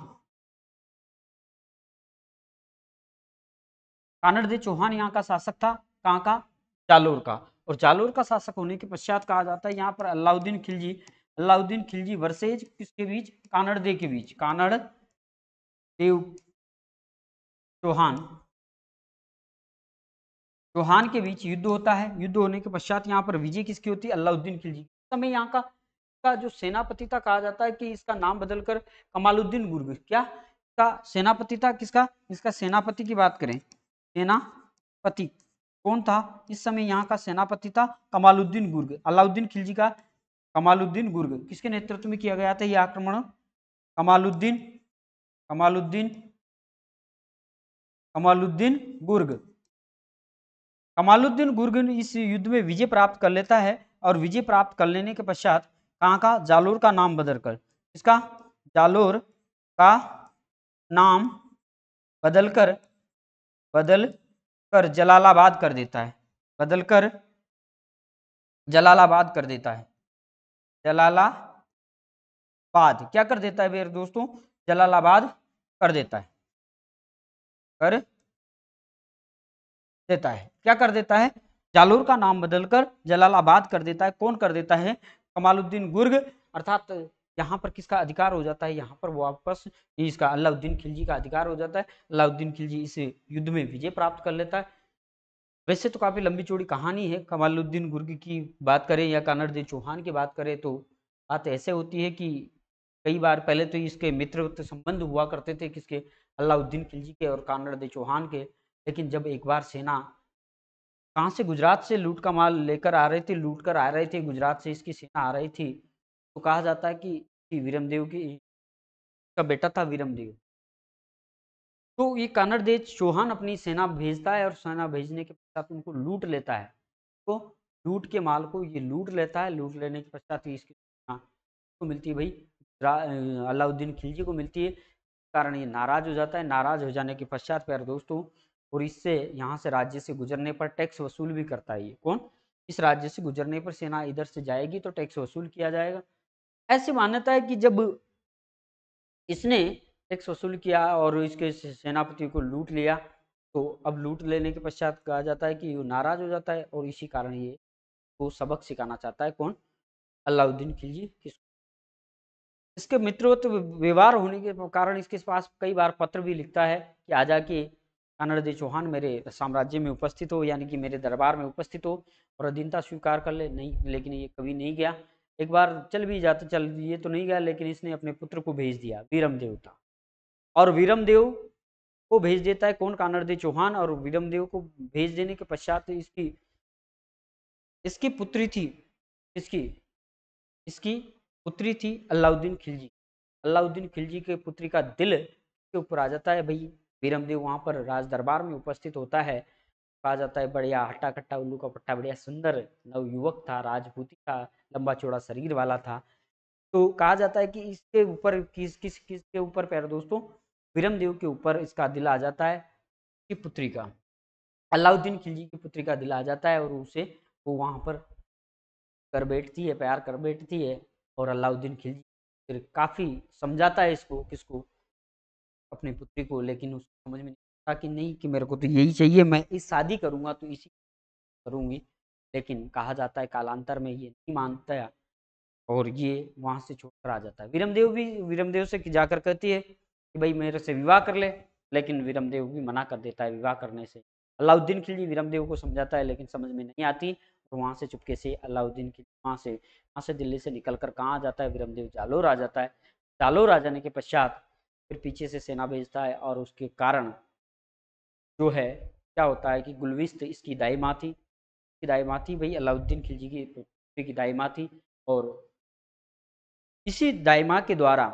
कान्हड़देव चौहान यहाँ का शासक था। कहाँ का? जालोर का। और जालोर का शासक होने के पश्चात कहा जाता है यहाँ पर अलाउद्दीन खिलजी, अलाउद्दीन खिलजी वर्सेज किसके बीच? कान्हड़देव के बीच, कान्हड़देव चौहान चौहान के बीच युद्ध होता है। युद्ध होने के पश्चात यहाँ पर विजय किसकी होती है? अलाउद्दीन खिलजी। इस समय यहाँ का, का जो सेनापति था कहा जाता है कि इसका नाम बदलकर कमालुद्दीन गुर्ग, क्या इसका सेनापति था? किसका? इसका सेनापति की बात करें, सेनापति कौन था इस समय? यहाँ का सेनापति था कमालुद्दीन गुर्ग। अलाउद्दीन खिलजी का कमालुद्दीन गुर्ग किसके नेतृत्व में किया गया था यह आक्रमण? कमालुद्दीन कमालुद्दीन कमालुद्दीन गुर्ग कमालुद्दीन गुर्ग ने इस युद्ध में विजय प्राप्त कर लेता है। और विजय प्राप्त कर लेने के पश्चात कहाँ का? जालोर का नाम बदलकर, इसका जालोर का नाम बदलकर बदल कर जलालाबाद कर देता है, बदलकर जलालाबाद कर देता है, जलालाबाद क्या कर देता है मेरे दोस्तों? जलालाबाद कर देता है, कर देता है क्या कर देता है? जालोर का नाम बदलकर जलालाबाद कर देता है। कौन कर देता है? कमालुद्दीन गुर्ग। अर्थात यहाँ पर किसका अधिकार हो जाता है? यहाँ पर वापस इसका अलाउद्दीन खिलजी का अधिकार हो जाता है। अलाउद्दीन खिलजी इस युद्ध में विजय प्राप्त कर लेता है। वैसे तो काफी लंबी चौड़ी कहानी है, कमालुद्दीन गुर्ग की बात करें या कान्हड़देव चौहान की बात करें तो बात ऐसे होती है कि कई बार पहले तो इसके मित्रवत संबंध हुआ करते थे किसके? अलाउद्दीन खिलजी के और कान्हड़देव चौहान के। लेकिन जब एक बार सेना कहाँ से, गुजरात से लूट का माल लेकर आ रहे थे, लूट कर आ रहे थे गुजरात से इसकी सेना आ रही थी, तो कहा जाता है कि वीरमदेव की का बेटा था वीरमदेव, तो ये कान्हड़देव चौहान अपनी सेना भेजता है और सेना भेजने के पश्चात उनको लूट लेता है। तो लूट के माल को ये लूट लेता है। लूट लेने के पश्चात इसकी सेना को मिलती है भाई अलाउद्दीन खिलजी को मिलती है। कारण ये नाराज हो जाता है। नाराज हो जाने के पश्चात प्यारे दोस्तों, और इससे यहाँ से राज्य से गुजरने पर टैक्स वसूल भी करता है ये। कौन? इस राज्य से गुजरने पर सेना इधर से जाएगी तो टैक्स वसूल किया जाएगा। ऐसी मान्यता है कि जब इसने टैक्स वसूल किया और इसके सेनापति को लूट लिया, तो अब लूट लेने के पश्चात कहा जाता है कि वो नाराज हो जाता है और इसी कारण ये वो सबक सिखाना चाहता है। कौन? अलाउद्दीन खिलजी। किसको? इसके मित्रवत व्यवहार होने के कारण इसके पास कई बार पत्र भी लिखता है कि आजा के कान्हड़देव चौहान मेरे साम्राज्य में उपस्थित हो, यानी कि मेरे दरबार में उपस्थित हो और अधीनता स्वीकार कर ले। नहीं, लेकिन ये कभी नहीं गया। एक बार चल भी जाता, चल ये तो नहीं गया, लेकिन इसने अपने पुत्र को भेज दिया, वीरमदेव था। और वीरमदेव को भेज देता है कौन? कान्हड़देव चौहान। और वीरमदेव को भेज देने के पश्चात इसकी इसकी पुत्री थी इसकी इसकी पुत्री थी अलाउद्दीन खिलजी। अलाउद्दीन खिलजी के पुत्री का दिल के ऊपर आ जाता है भाई। वीरमदेव वहाँ पर राज दरबार में उपस्थित होता है। कहा जाता है बढ़िया हट्टा कट्टा उल्लू का पट्टा, बढ़िया सुंदर नवयुवक था, राजपूती था, लंबा चौड़ा शरीर वाला था। तो कहा जाता है कि इसके ऊपर किस किस किस के ऊपर प्यारे दोस्तों? वीरमदेव के ऊपर इसका दिल आ जाता है, इसकी पुत्री का, अलाउद्दीन खिलजी की पुत्री का दिल आ जाता है। और उसे वो वहाँ पर कर बैठती है, प्यार कर बैठती है। और अलाउद्दीन खिलजी फिर काफ़ी समझाता है इसको, किसको? अपनी पुत्री को। लेकिन उसको समझ में नहीं आता कि नहीं कि मेरे को तो यही चाहिए, मैं इस शादी करूंगा तो इसी करूंगी। लेकिन कहा जाता है कालांतर में ये नहीं मानता है और ये वहाँ से छोड़कर आ जाता है। वीरमदेव भी वीरमदेव से जाकर कहती है कि भाई मेरे से विवाह कर ले, लेकिन वीरमदेव भी मना कर देता है विवाह करने से। अलाउद्दीन खिलजी वीरमदेव को समझाता है लेकिन समझ में नहीं आती। और वहाँ से चुपके से अलाउद्दीन खिलजी वहाँ से वहाँ से दिल्ली से निकल कर कहाँ आ जाता है? वीरमदेव जालोर आ जाता है। सालों राजा ने के पश्चात फिर पीछे से सेना भेजता है और उसके कारण जो है क्या होता है कि गुलविस्त इसकी दाई माँ थी, इसकी दाई माँ थी भाई अलाउद्दीन खिलजी की की दाई माँ थी, और इसी दाई माँ के द्वारा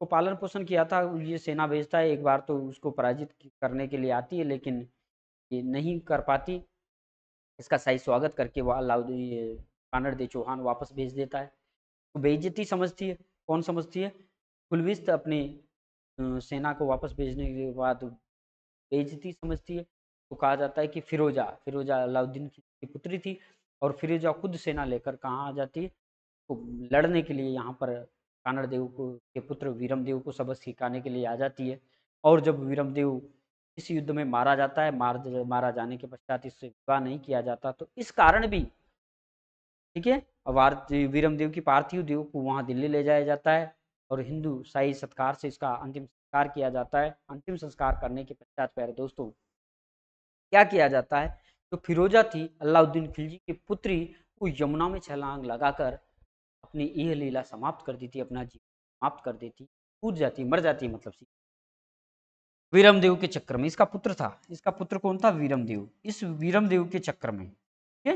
को पालन पोषण किया था। ये सेना भेजता है, एक बार तो उसको पराजित करने के लिए आती है लेकिन ये नहीं कर पाती, इसका सही स्वागत करके वह अलाउद्दीन कान्हड़देव चौहान वापस भेज देता है। तो बेइज्जती समझती है, कौन समझती है, गुलविस्त अपनी सेना को वापस भेजने के बाद बेइज्जती समझती है। तो कहा जाता है कि फिरोजा, फिरोजा अलाउद्दीन की पुत्री थी और फिरोजा खुद सेना लेकर कहाँ आ जाती है तो लड़ने के लिए यहाँ पर कान्हड़देव को के पुत्र वीरमदेव को सबक सिखाने के लिए आ जाती है। और जब वीरमदेव इस युद्ध में मारा जाता है, मार मारा जाने के पश्चात इससे विवाह नहीं किया जाता, तो इस कारण भी ठीक है वीरमदेव की पार्थिव देव को वहां दिल्ली ले जाया जाता है और हिंदू शाही सत्कार से इसका अंतिम संस्कार किया जाता है। अंतिम संस्कार करने के पश्चात प्यारे दोस्तों क्या किया जाता है, जो तो फिरोजा थी अलाउद्दीन खिलजी की पुत्री को यमुना में छलांग लगाकर अपनी यह लीला समाप्त कर देती, अपना जीवन समाप्त कर देती, कूद जाती, मर जाती, मतलब वीरमदेव के चक्कर में। इसका पुत्र था, इसका पुत्र कौन था, वीरमदेव। इस वीरमदेव के चक्कर में ठीक है,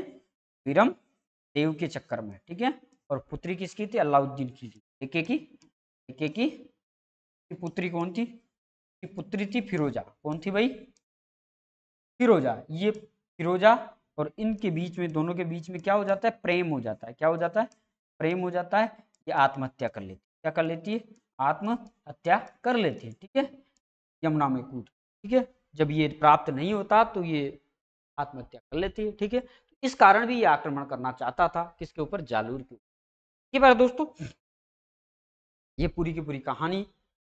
वीरमदेव के चक्कर में ठीक है। और पुत्री किसकी थी, अलाउद्दीन की थी। देखे की देखे की पुत्री कौन थी, पुत्री थी फिरोजा। कौन थी भाई, फिरोजा। ये फिरोजा और इनके बीच में, दोनों के बीच में क्या हो जाता है, प्रेम हो जाता है। क्या हो जाता है, प्रेम हो जाता है। ये आत्महत्या कर लेती है, क्या कर लेती है, आत्महत्या कर लेती है ठीक है, यमुना में कूद ठीक है। जब ये प्राप्त नहीं होता तो ये आत्महत्या कर लेती है ठीक है। इस कारण भी ये आक्रमण करना चाहता था, किसके ऊपर, जालूर के ऊपर। ये बात दोस्तों ये पूरी की पूरी कहानी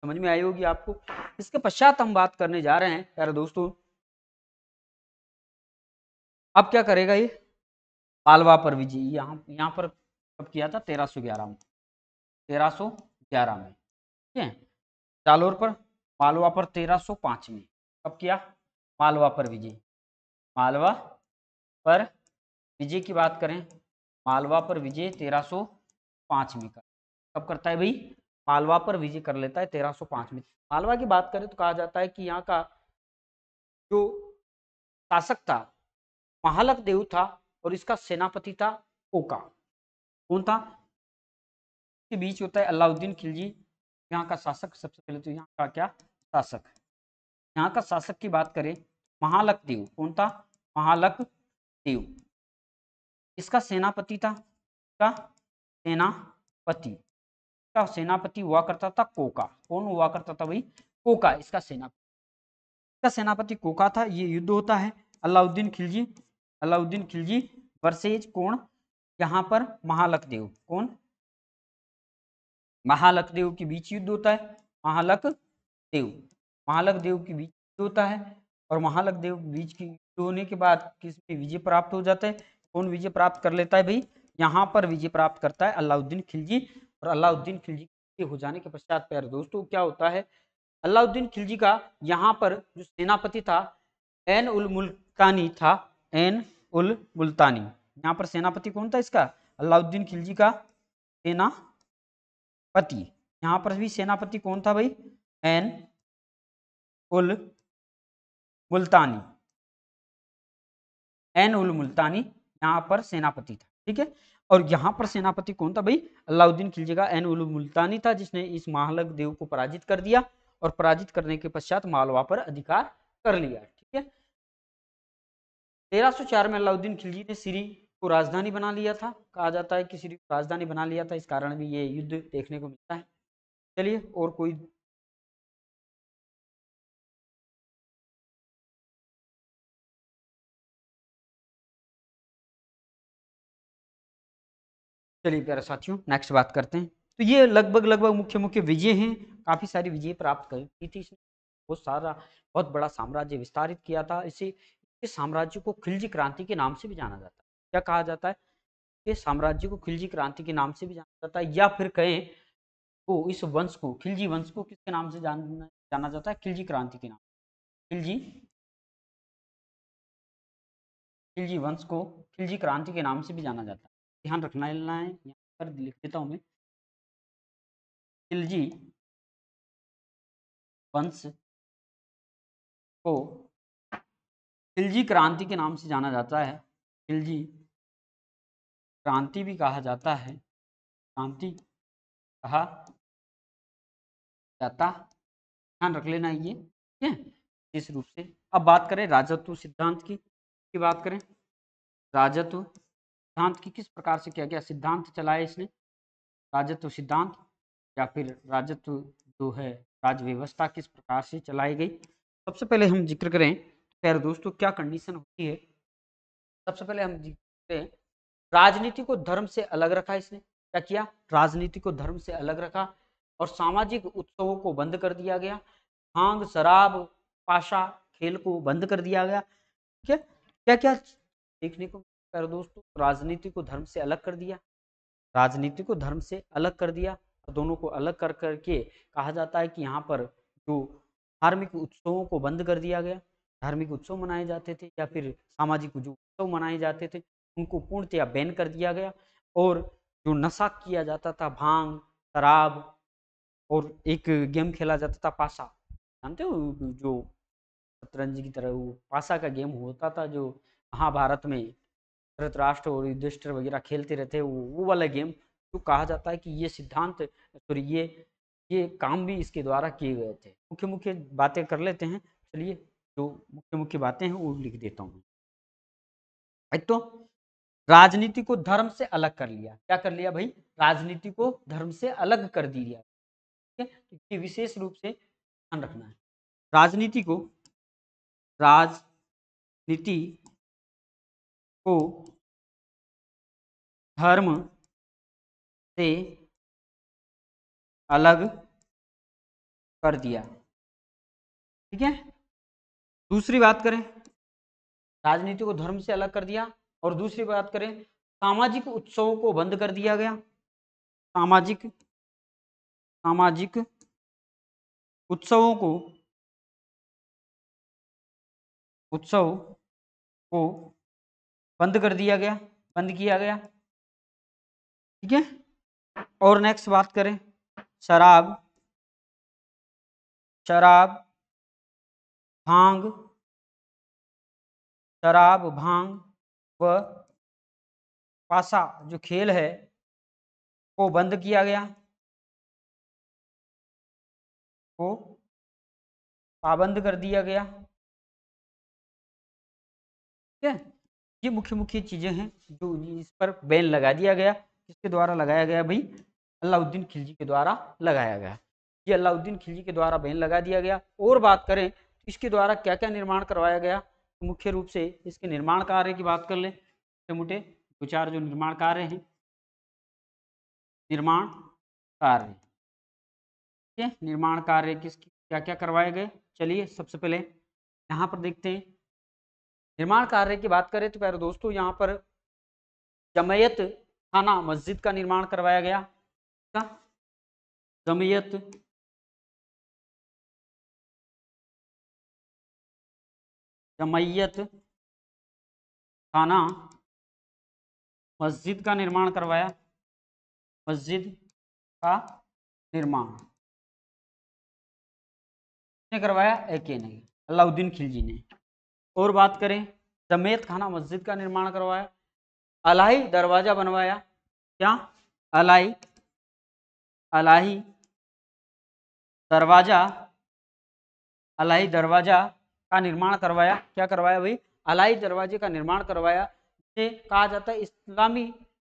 समझ में आई होगी आपको। इसके पश्चात हम बात करने जा रहे हैं प्यारे दोस्तों, अब क्या करेगा ये, मालवा पर विजय। यहाँ यहाँ पर कब किया था, तेरह सौ ग्यारह में, तेरह सौ ग्यारह में ठीक है। जालोर पर, मालवा पर तेरह सौ पाँच में कब किया, मालवा पर विजय। मालवा पर विजय की बात करें, मालवा पर विजय तेरह सौ पाँच में कब करता है भाई, मालवा पर विजय कर लेता है तेरह सौ पाँच में। मालवा की बात करें तो कहा जाता है कि यहाँ का जो शासक था महलक देव था और इसका सेनापति था कोका। कौन था, के बीच होता है अलाउद्दीन खिलजी यहाँ का शासक। सबसे पहले तो यहाँ का क्या शासक, यहाँ का शासक की बात करें महलक देव। कौन था, महलक देव। इसका सेनापति था, इसका सेनापति सेनापति हुआ करता था कोका। कौन हुआ करता था भाई, कोका इसका सेनापति, इसका सेनापति कोका था। ये युद्ध होता है अलाउद्दीन खिलजी, अलाउद्दीन खिलजी वर्सेज कौन, यहाँ पर महलक देव। कौन, महलक देव के बीच युद्ध होता है, महलक देव, महलक देव के बीच युद्ध होता है। और महलक देव के बीच युद्ध होने के बाद किसमें विजय प्राप्त हो जाता है, कौन विजय प्राप्त कर लेता है भाई, यहाँ पर विजय प्राप्त करता है अलाउद्दीन खिलजी। और अलाउद्दीन खिलजी के हो जाने के पश्चात प्यारे दोस्तों क्या होता है, अलाउद्दीन खिलजी का यहाँ पर जो सेनापति था ऐनुल मुल्तानी था, ऐनुल मुल्तानी। यहाँ पर सेनापति कौन था इसका, अलाउद्दीन खिलजी का सेनापति। यहाँ पर भी सेनापति कौन था भाई, ऐनुल मुल्तानी, ऐनुल मुल्तानी यहाँ पर सेनापति था ठीक है। और यहाँ पर सेनापति कौन था भाई, अलाउद्दीन खिलजी का ऐनुल मुल्तानी था, जिसने इस महलक देव को पराजित कर दिया और पराजित करने के पश्चात मालवा पर अधिकार कर लिया ठीक है। तेरह सौ चार में अलाउद्दीन खिलजी ने श्री को राजधानी बना लिया था। कहा जाता है कि श्री को राजधानी बना लिया था, इस कारण भी ये युद्ध देखने को मिलता है। चलिए और कोई चलिए प्यारे साथियों नेक्स्ट बात करते हैं। तो ये लगभग लगभग मुख्य मुख्य विजय हैं, काफ़ी सारी विजय प्राप्त की थी इसने। बहुत सारा बहुत बड़ा साम्राज्य विस्तारित किया था। इसी इस साम्राज्य को खिलजी क्रांति के नाम से भी जाना जाता है। क्या कहा जाता है, इस साम्राज्य को खिलजी क्रांति के नाम से भी जाना जाता है, या फिर कहें तो इस वंश को, खिलजी वंश को किसके नाम से जाना जाना जाता है, खिलजी क्रांति के नाम, खिलजी खिलजी वंश को खिलजी क्रांति के नाम से भी जाना जाता है। ध्यान रखना है, यहाँ पर लिख देता हूँ मैं। खिलजी वंश को खिलजी क्रांति के नाम से जाना जाता है। खिलजी क्रांति भी कहा जाता है, क्रांति कहा जाता, ध्यान रख लेना ये, ठीक है। इस रूप से अब बात करें राजत्व सिद्धांत की, की बात करें राजत्व सिद्धांत की, किस प्रकार से क्या क्या सिद्धांत चलाए इसने, राजत्व सिद्धांत या फिर राजत्व जो है राज व्यवस्था किस प्रकार से चलाई गई। सबसे पहले हम जिक्र करें प्यारे दोस्तों क्या कंडीशन होती है। सबसे पहले हम जिक्र करें राजनीति को धर्म से अलग रखा इसने, क्या किया, राजनीति को धर्म से अलग रखा और सामाजिक उत्सवों को बंद कर दिया गया, भांग शराब पाशा खेल को बंद कर दिया गया, ठीक है। क्या क्या देखने को प्यारे दोस्तों, राजनीति को धर्म से अलग कर दिया, राजनीति को धर्म से अलग कर दिया, दोनों को अलग कर करके कहा जाता है कि यहाँ पर जो धार्मिक उत्सवों को बंद कर दिया गया, धार्मिक उत्सव मनाए जाते थे या फिर सामाजिक जो उत्सव मनाए जाते थे उनको पूर्णतया बैन कर दिया गया, और जो नशा किया जाता था भांग शराब, और एक गेम खेला जाता था पासा, जानते हो जो शतरंज की तरह वो पासा का गेम होता था जो महाभारत में धृतराष्ट्र और युधिष्ठिर वगैरह खेलते रहते, वो वो वाला गेम, तो कहा जाता है कि ये सिद्धांत सॉरी ये ये काम भी इसके द्वारा किए गए थे। मुख्य मुख्य बातें कर लेते हैं, चलिए जो मुख्य मुख्य बातें हैं वो लिख देता हूँ। एक तो राजनीति को धर्म से अलग कर लिया, क्या कर लिया भाई, राजनीति को धर्म से अलग कर दिया, ठीक है, ये विशेष रूप से ध्यान रखना है। राजनीति को राजनीति को धर्म से अलग कर दिया, ठीक है। दूसरी बात करें, राजनीति को धर्म से अलग कर दिया, और दूसरी बात करें सामाजिक उत्सवों को बंद कर दिया गया, सामाजिक सामाजिक उत्सवों को उत्सव को बंद कर दिया गया, बंद किया गया, ठीक है। और नेक्स्ट बात करें शराब शराब भांग शराब भांग व पासा जो खेल है को बंद किया गया, को पाबंद कर दिया गया, ठीक है। ये मुख्य मुख्य चीजें हैं जो इस पर बैन लगा दिया गया, किसके द्वारा लगाया गया भाई, अलाउद्दीन खिलजी के द्वारा लगाया गया, ये अलाउद्दीन खिलजी के द्वारा बैन लगा दिया गया। और बात करें इसके द्वारा क्या क्या निर्माण करवाया गया, तो मुख्य रूप से इसके निर्माण कार्य की बात कर लें, छोटे मोटे दो चार जो निर्माण कार्य हैं, निर्माण कार्य, ठीक है, निर्माण कार्य किसके क्या क्या करवाए गए। चलिए सबसे पहले यहाँ पर देखते हैं निर्माण कार्य की बात करें तो प्यारे दोस्तों यहाँ पर जमायत खाना मस्जिद का निर्माण करवाया गया, क्या जमीयत जमीयत खाना मस्जिद का निर्माण करवाया, मस्जिद का निर्माण किसने करवाया, एक ने, अलाउद्दीन खिलजी ने। और बात करें जमीयत खाना मस्जिद का निर्माण करवाया, अलाई दरवाजा बनवाया, क्या अलाई अलाई दरवाजा अलाई दरवाजा का निर्माण करवाया, क्या करवाया भाई, अलाई दरवाजे का निर्माण करवाया, जिसे कहा जाता है इस्लामी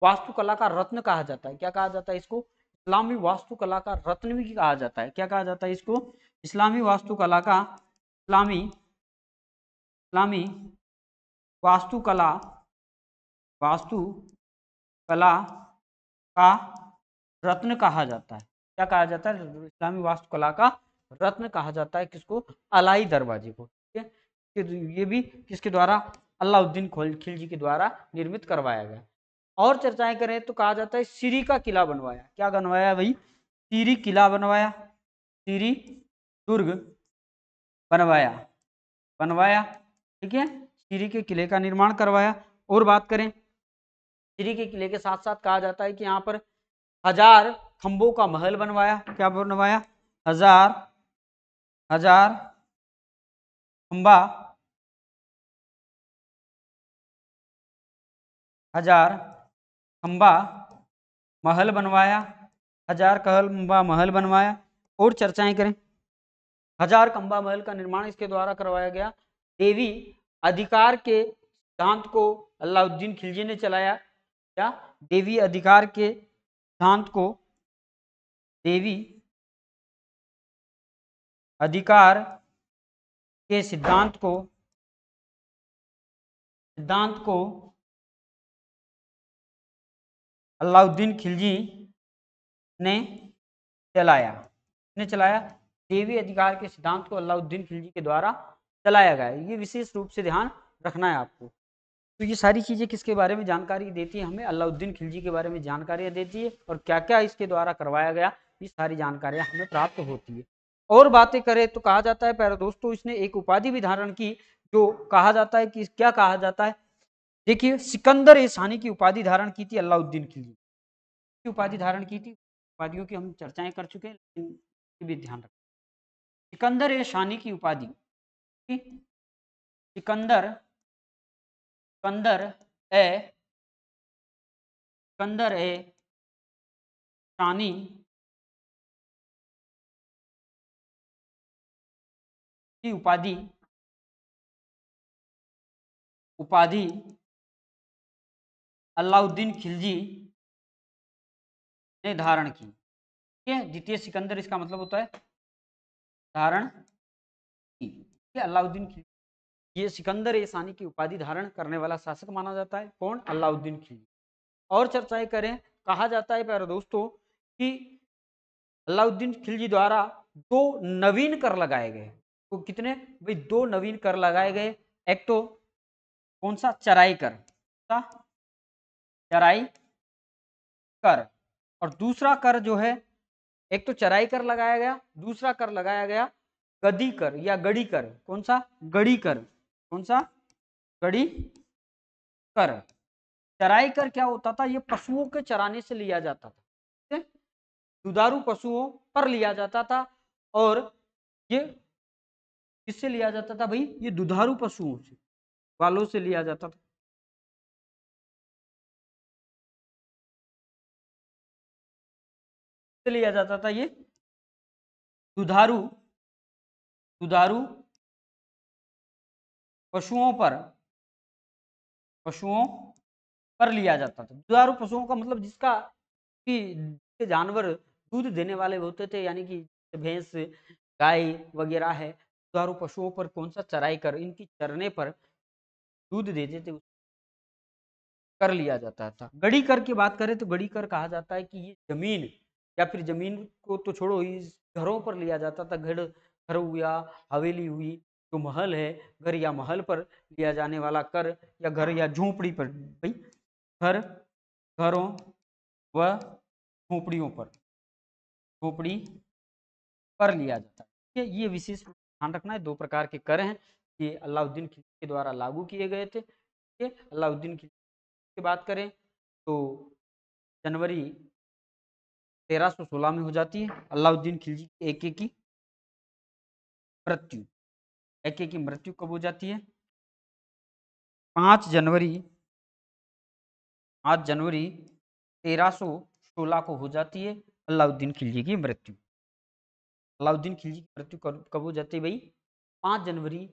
वास्तुकला का रत्न कहा जाता है, क्या कहा जाता है इसको, इस्लामी वास्तुकला का रत्न भी कहा जाता है, क्या कहा जाता है इसको, इस्लामी वास्तुकला का इस्लामी इस्लामी वास्तुकला वास्तु कला का रत्न कहा जाता है, क्या कहा जाता है, इस्लामी वास्तुकला का रत्न कहा जाता है किसको, अलाई दरवाजे को, ठीक है। ये भी किसके द्वारा, अलाउद्दीन खिलजी के द्वारा निर्मित करवाया गया। और चर्चाएं करें तो कहा जाता है सीरी का किला बनवाया, क्या बनवाया भाई, सीरी किला बनवाया, सीरी दुर्ग बनवाया बनवाया ठीक है, सीरी के किले का निर्माण करवाया। और बात करें सीरी के किले के साथ साथ कहा जाता है कि यहाँ पर हजार खंबों का महल बनवाया। क्या बनवाया? हजार हजार खंबा, हजार खंबा महल बनवाया, हजार खंबा महल बनवाया। और चर्चाएं करें। हजार खंबा महल का निर्माण इसके द्वारा करवाया गया। देवी अधिकार के सिद्धांत को अलाउद्दीन खिलजी ने चलाया। क्या? देवी अधिकार के सिद्धांत को, देवी अधिकार के सिद्धांत को सिद्धांत को अलाउद्दीन खिलजी ने चलाया ने चलाया देवी अधिकार के सिद्धांत को अलाउद्दीन खिलजी के द्वारा चलाया गया। ये विशेष रूप से ध्यान रखना है आपको। तो ये सारी चीज़ें किसके बारे में जानकारी देती है हमें? अलाउद्दीन खिलजी के बारे में जानकारी देती है। और क्या क्या इसके द्वारा करवाया गया, ये सारी जानकारियाँ हमें प्राप्त होती है। और बातें करें तो कहा जाता है प्यारे दोस्तों, इसने एक उपाधि भी धारण की, जो कहा जाता है कि क्या कहा जाता है? देखिए, सिकंदर ए सानी की उपाधि धारण की थी अलाउद्दीन खिलजी की उपाधि धारण की थी। उपाधियों की हम चर्चाएं कर चुके हैं, लेकिन भी ध्यान रखें। सिकंदर ए सानी की उपाधि, सिकंदर सिकंदर ए सिकंदर ए सानी की उपाधि उपाधि अलाउद्दीन खिलजी ने धारण की। ठीक है, द्वितीय सिकंदर इसका मतलब होता है धारण की। अलाउद्दीन खिलजी, ये सिकंदर ए सानी की उपाधि धारण करने वाला शासक माना जाता है। कौन? अलाउद्दीन खिलजी। और चर्चाएं करें। कहा जाता है प्यारे दोस्तों कि अलाउद्दीन खिलजी द्वारा दो नवीन कर लगाए गए। तो कितने भाई? दो नवीन कर लगाए गए। एक तो कौन सा? चराई कर, चराई कर। और दूसरा कर जो है, एक तो चराई कर लगाया गया, दूसरा कर लगाया गया गदी कर या गड़ी कर। कौन सा? गड़ी कर। कौन सा? गड़ी कर। चराई कर क्या होता था? ये पशुओं के चराने से लिया जाता था, दुधारू पशुओं पर लिया जाता था। और ये किससे लिया जाता था भाई? ये दुधारू पशुओं से वालों से लिया जाता था। लिया जाता था ये दुधारू दुधारू पशुओं पर पशुओं पर लिया जाता था। दुधारू पशुओं का मतलब जिसका कि जानवर दूध देने वाले होते थे, यानी कि भैंस, गाय वगैरह है। दुधारू पशुओं पर कौन सा? चराई कर। इनकी चरने पर दूध देते थे, कर लिया जाता था। गड़ी कर की बात करें तो गड़ी कर कहा जाता है कि ये जमीन या फिर जमीन को तो छोड़ो, इस घरों पर लिया जाता था। घर घर हुआ, हवेली हुई, जो महल है, घर या महल पर लिया जाने वाला कर, या घर या झोपड़ी पर भाई, घर घरों व झोपड़ियों पर झोपड़ी पर लिया जाता है। ये विशेष ध्यान रखना है। दो प्रकार के कर हैं, ये अलाउद्दीन खिलजी के द्वारा लागू किए गए थे। ये अलाउद्दीन खिलजी की बात करें तो जनवरी तेरह सौ सोलह में हो जाती है अलाउद्दीन खिलजी की एक एक की मृत्यु। एक एक की मृत्यु कब हो जाती है? पाँच जनवरी पाँच जनवरी तेरह सौ सोलह को हो जाती है अलाउद्दीन खिलजी की मृत्यु। अलाउद्दीन खिलजी की मृत्यु कब हो जाती है भाई? पाँच जनवरी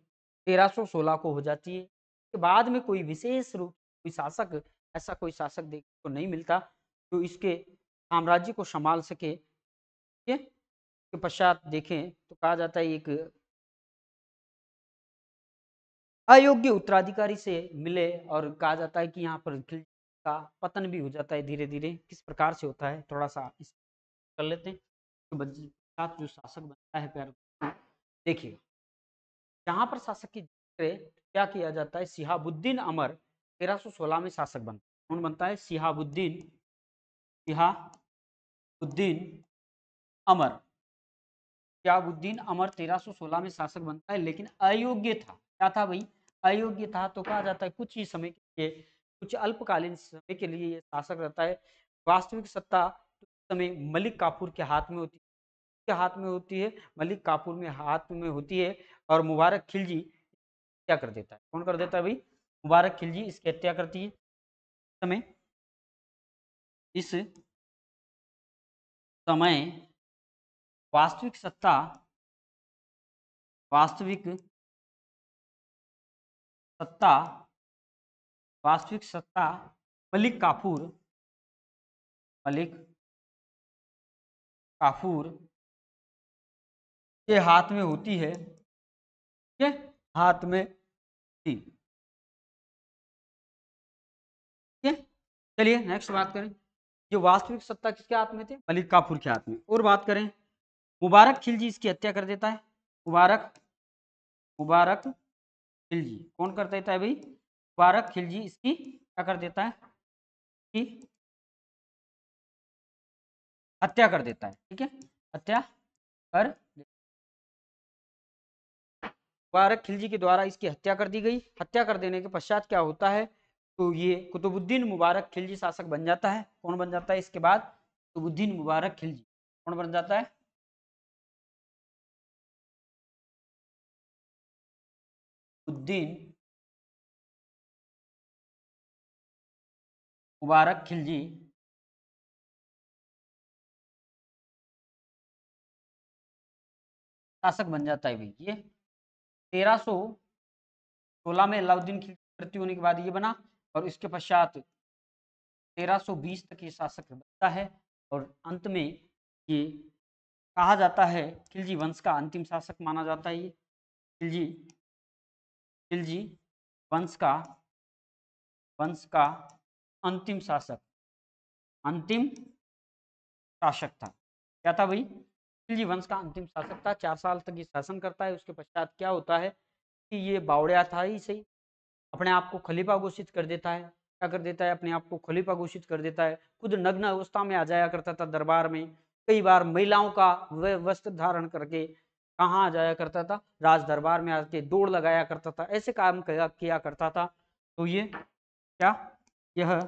तेरह सौ सोलह को हो जाती है। इसके बाद में कोई विशेष रूप कोई शासक, ऐसा कोई शासक देखने को नहीं मिलता जो इसके साम्राज्य को संभाल सके। ठीक है, के पश्चात देखें तो कहा जाता है एक अयोग्य उत्तराधिकारी से मिले। और कहा जाता है कि यहाँ पर खिलजी का पतन भी हो जाता है धीरे धीरे। किस प्रकार से होता है थोड़ा सा इस कर लेते हैं। तो जो शासक बनता है प्यारे, देखिए यहाँ पर शासक की क्या किया जाता है? शिहाबुद्दीन अमर तेरह सौ सोलह में शासक बनता है। कौन बनता है? शिहाबुद्दीन शिहाबुद्दीन अमर शिहाबुद्दीन अमर तेरह सौ सोलह में शासक बनता है, लेकिन अयोग्य था। क्या था भाई? अयोग्य था। तो कहा जाता है कुछ ही समय के लिए, कुछ अल्पकालीन समय के लिए ये शासक रहता है। वास्तविक सत्ता समय मलिक काफूर के हाथ में होती के हाथ में होती है मलिक काफूर में हाथ में होती है और मुबारक खिलजी क्या कर देता है, कौन कर देता है भाई, मुबारक खिलजी इसकी हत्या करती है। समय इस समय वास्तविक सत्ता वास्तविक सत्ता वास्तविक सत्ता मलिक काफूर मलिक काफूर के हाथ में होती है, के हाथ में होती है। चलिए नेक्स्ट बात करें, जो वास्तविक सत्ता किसके हाथ में थे, मलिक काफूर के हाथ में। और बात करें मुबारक खिलजी इसकी हत्या कर देता है, मुबारक मुबारक खिलजी कौन कर देता है भाई, मुबारक खिलजी इसकी क्या कर देता है कि हत्या कर देता है, ठीक है हत्या कर मुबारक खिलजी के द्वारा इसकी हत्या कर दी गई। हत्या कर देने के पश्चात क्या होता है, तो ये कुतुबुद्दीन मुबारक खिलजी शासक बन जाता है। कौन बन जाता है इसके बाद, कुतुबुद्दीन मुबारक खिलजी कौन बन जाता है, कुतुबुद्दीन मुबारक खिलजी शासक बन जाता है। ये तेरह सो सोलह में अलाउद्दीन खिलजी मृत्यु होने के बाद ये बना और इसके पश्चात तेरह सौ बीस तक ये शासक बनता है और अंत में ये कहा जाता है खिलजी वंश का अंतिम शासक माना जाता है। ये खिलजी खिलजी वंश का वंश का अंतिम शासक अंतिम शासक था। क्या था भाई, खिलजी वंश का अंतिम शासक था। चार साल तक ये शासन करता है, उसके पश्चात क्या होता है कि ये बावड़िया था ही सही, अपने आप को खलीफा घोषित कर देता है। क्या कर देता है, अपने आप को खलीफा घोषित कर देता है। खुद नग्न अवस्था में आ जाया करता था दरबार में, कई बार महिलाओं का वह वस्त्र धारण करके कहाँ आ जाया करता था, राज दरबार में आके दौड़ लगाया करता था, ऐसे काम किया करता था। तो ये क्या, यह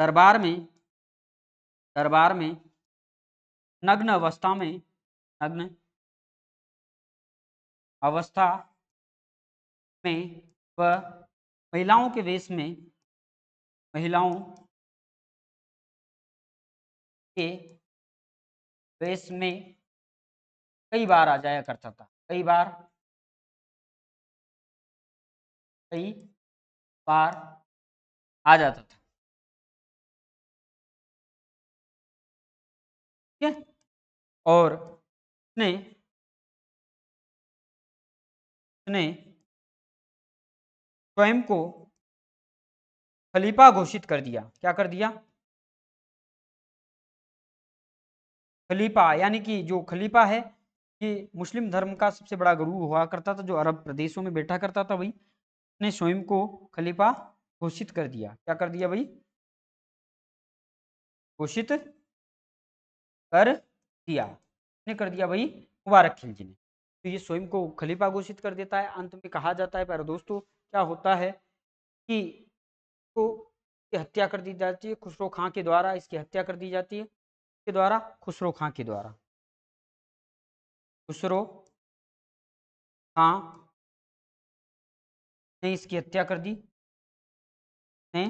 दरबार में दरबार में नग्न अवस्था में नग्न अवस्था में वह महिलाओं के वेश में महिलाओं के वेश में कई बार आ जाया करता था, कई बार कई बार आ जाता था। ठीक है, और उसने उसने स्वयं को खलीफा घोषित कर दिया। क्या कर दिया, खलीफा, यानी कि जो खलीफा है ये मुस्लिम धर्म का सबसे बड़ा गुरु हुआ करता था जो अरब प्रदेशों में बैठा करता था। भाई उसने स्वयं को खलीफा घोषित कर दिया। क्या कर दिया भाई, घोषित कर दिया, उसने कर दिया भाई मुबारक खिलजी ने। तो ये स्वयं को खलीफा घोषित कर देता है। अंत में कहा जाता है प्यारे दोस्तों क्या होता है कि तो हत्या कर दी जाती है खुसरो खां के द्वारा, इसकी हत्या कर दी जाती है के द्वारा खुसरो खां के द्वारा खुसरो खां ने इसकी हत्या कर दी ने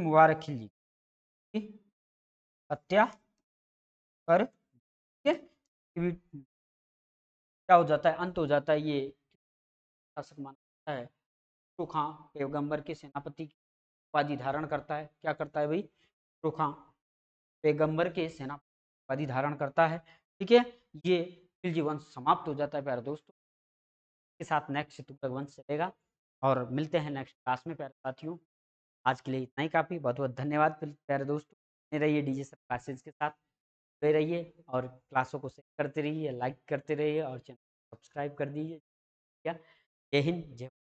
मुबारक खिलजी हत्या कर क्या हो जाता है, अंत हो जाता है। ये शासक मानता है, खुसरो खां पैगंबर के सेनापति की उपाधि धारण करता है। क्या करता है भाई, खुसरो खां पैगंबर के सेनापति उपाधि धारण करता है। ठीक है, ये खिलजी वंश समाप्त हो जाता है प्यारे दोस्तों। इसके साथ नेक्स्ट तुगलक वंश चलेगा और मिलते हैं नेक्स्ट क्लास में प्यारे साथियों। आज के लिए इतना ही काफ़ी, बहुत बहुत धन्यवाद प्यारे दोस्तों। बने रहिए डी जे सर क्लासेज के साथ, बने रहिए और क्लासों को शेयर करते रहिए, लाइक करते रहिए और चैनल सब्सक्राइब कर दीजिए। जय हिंद जय।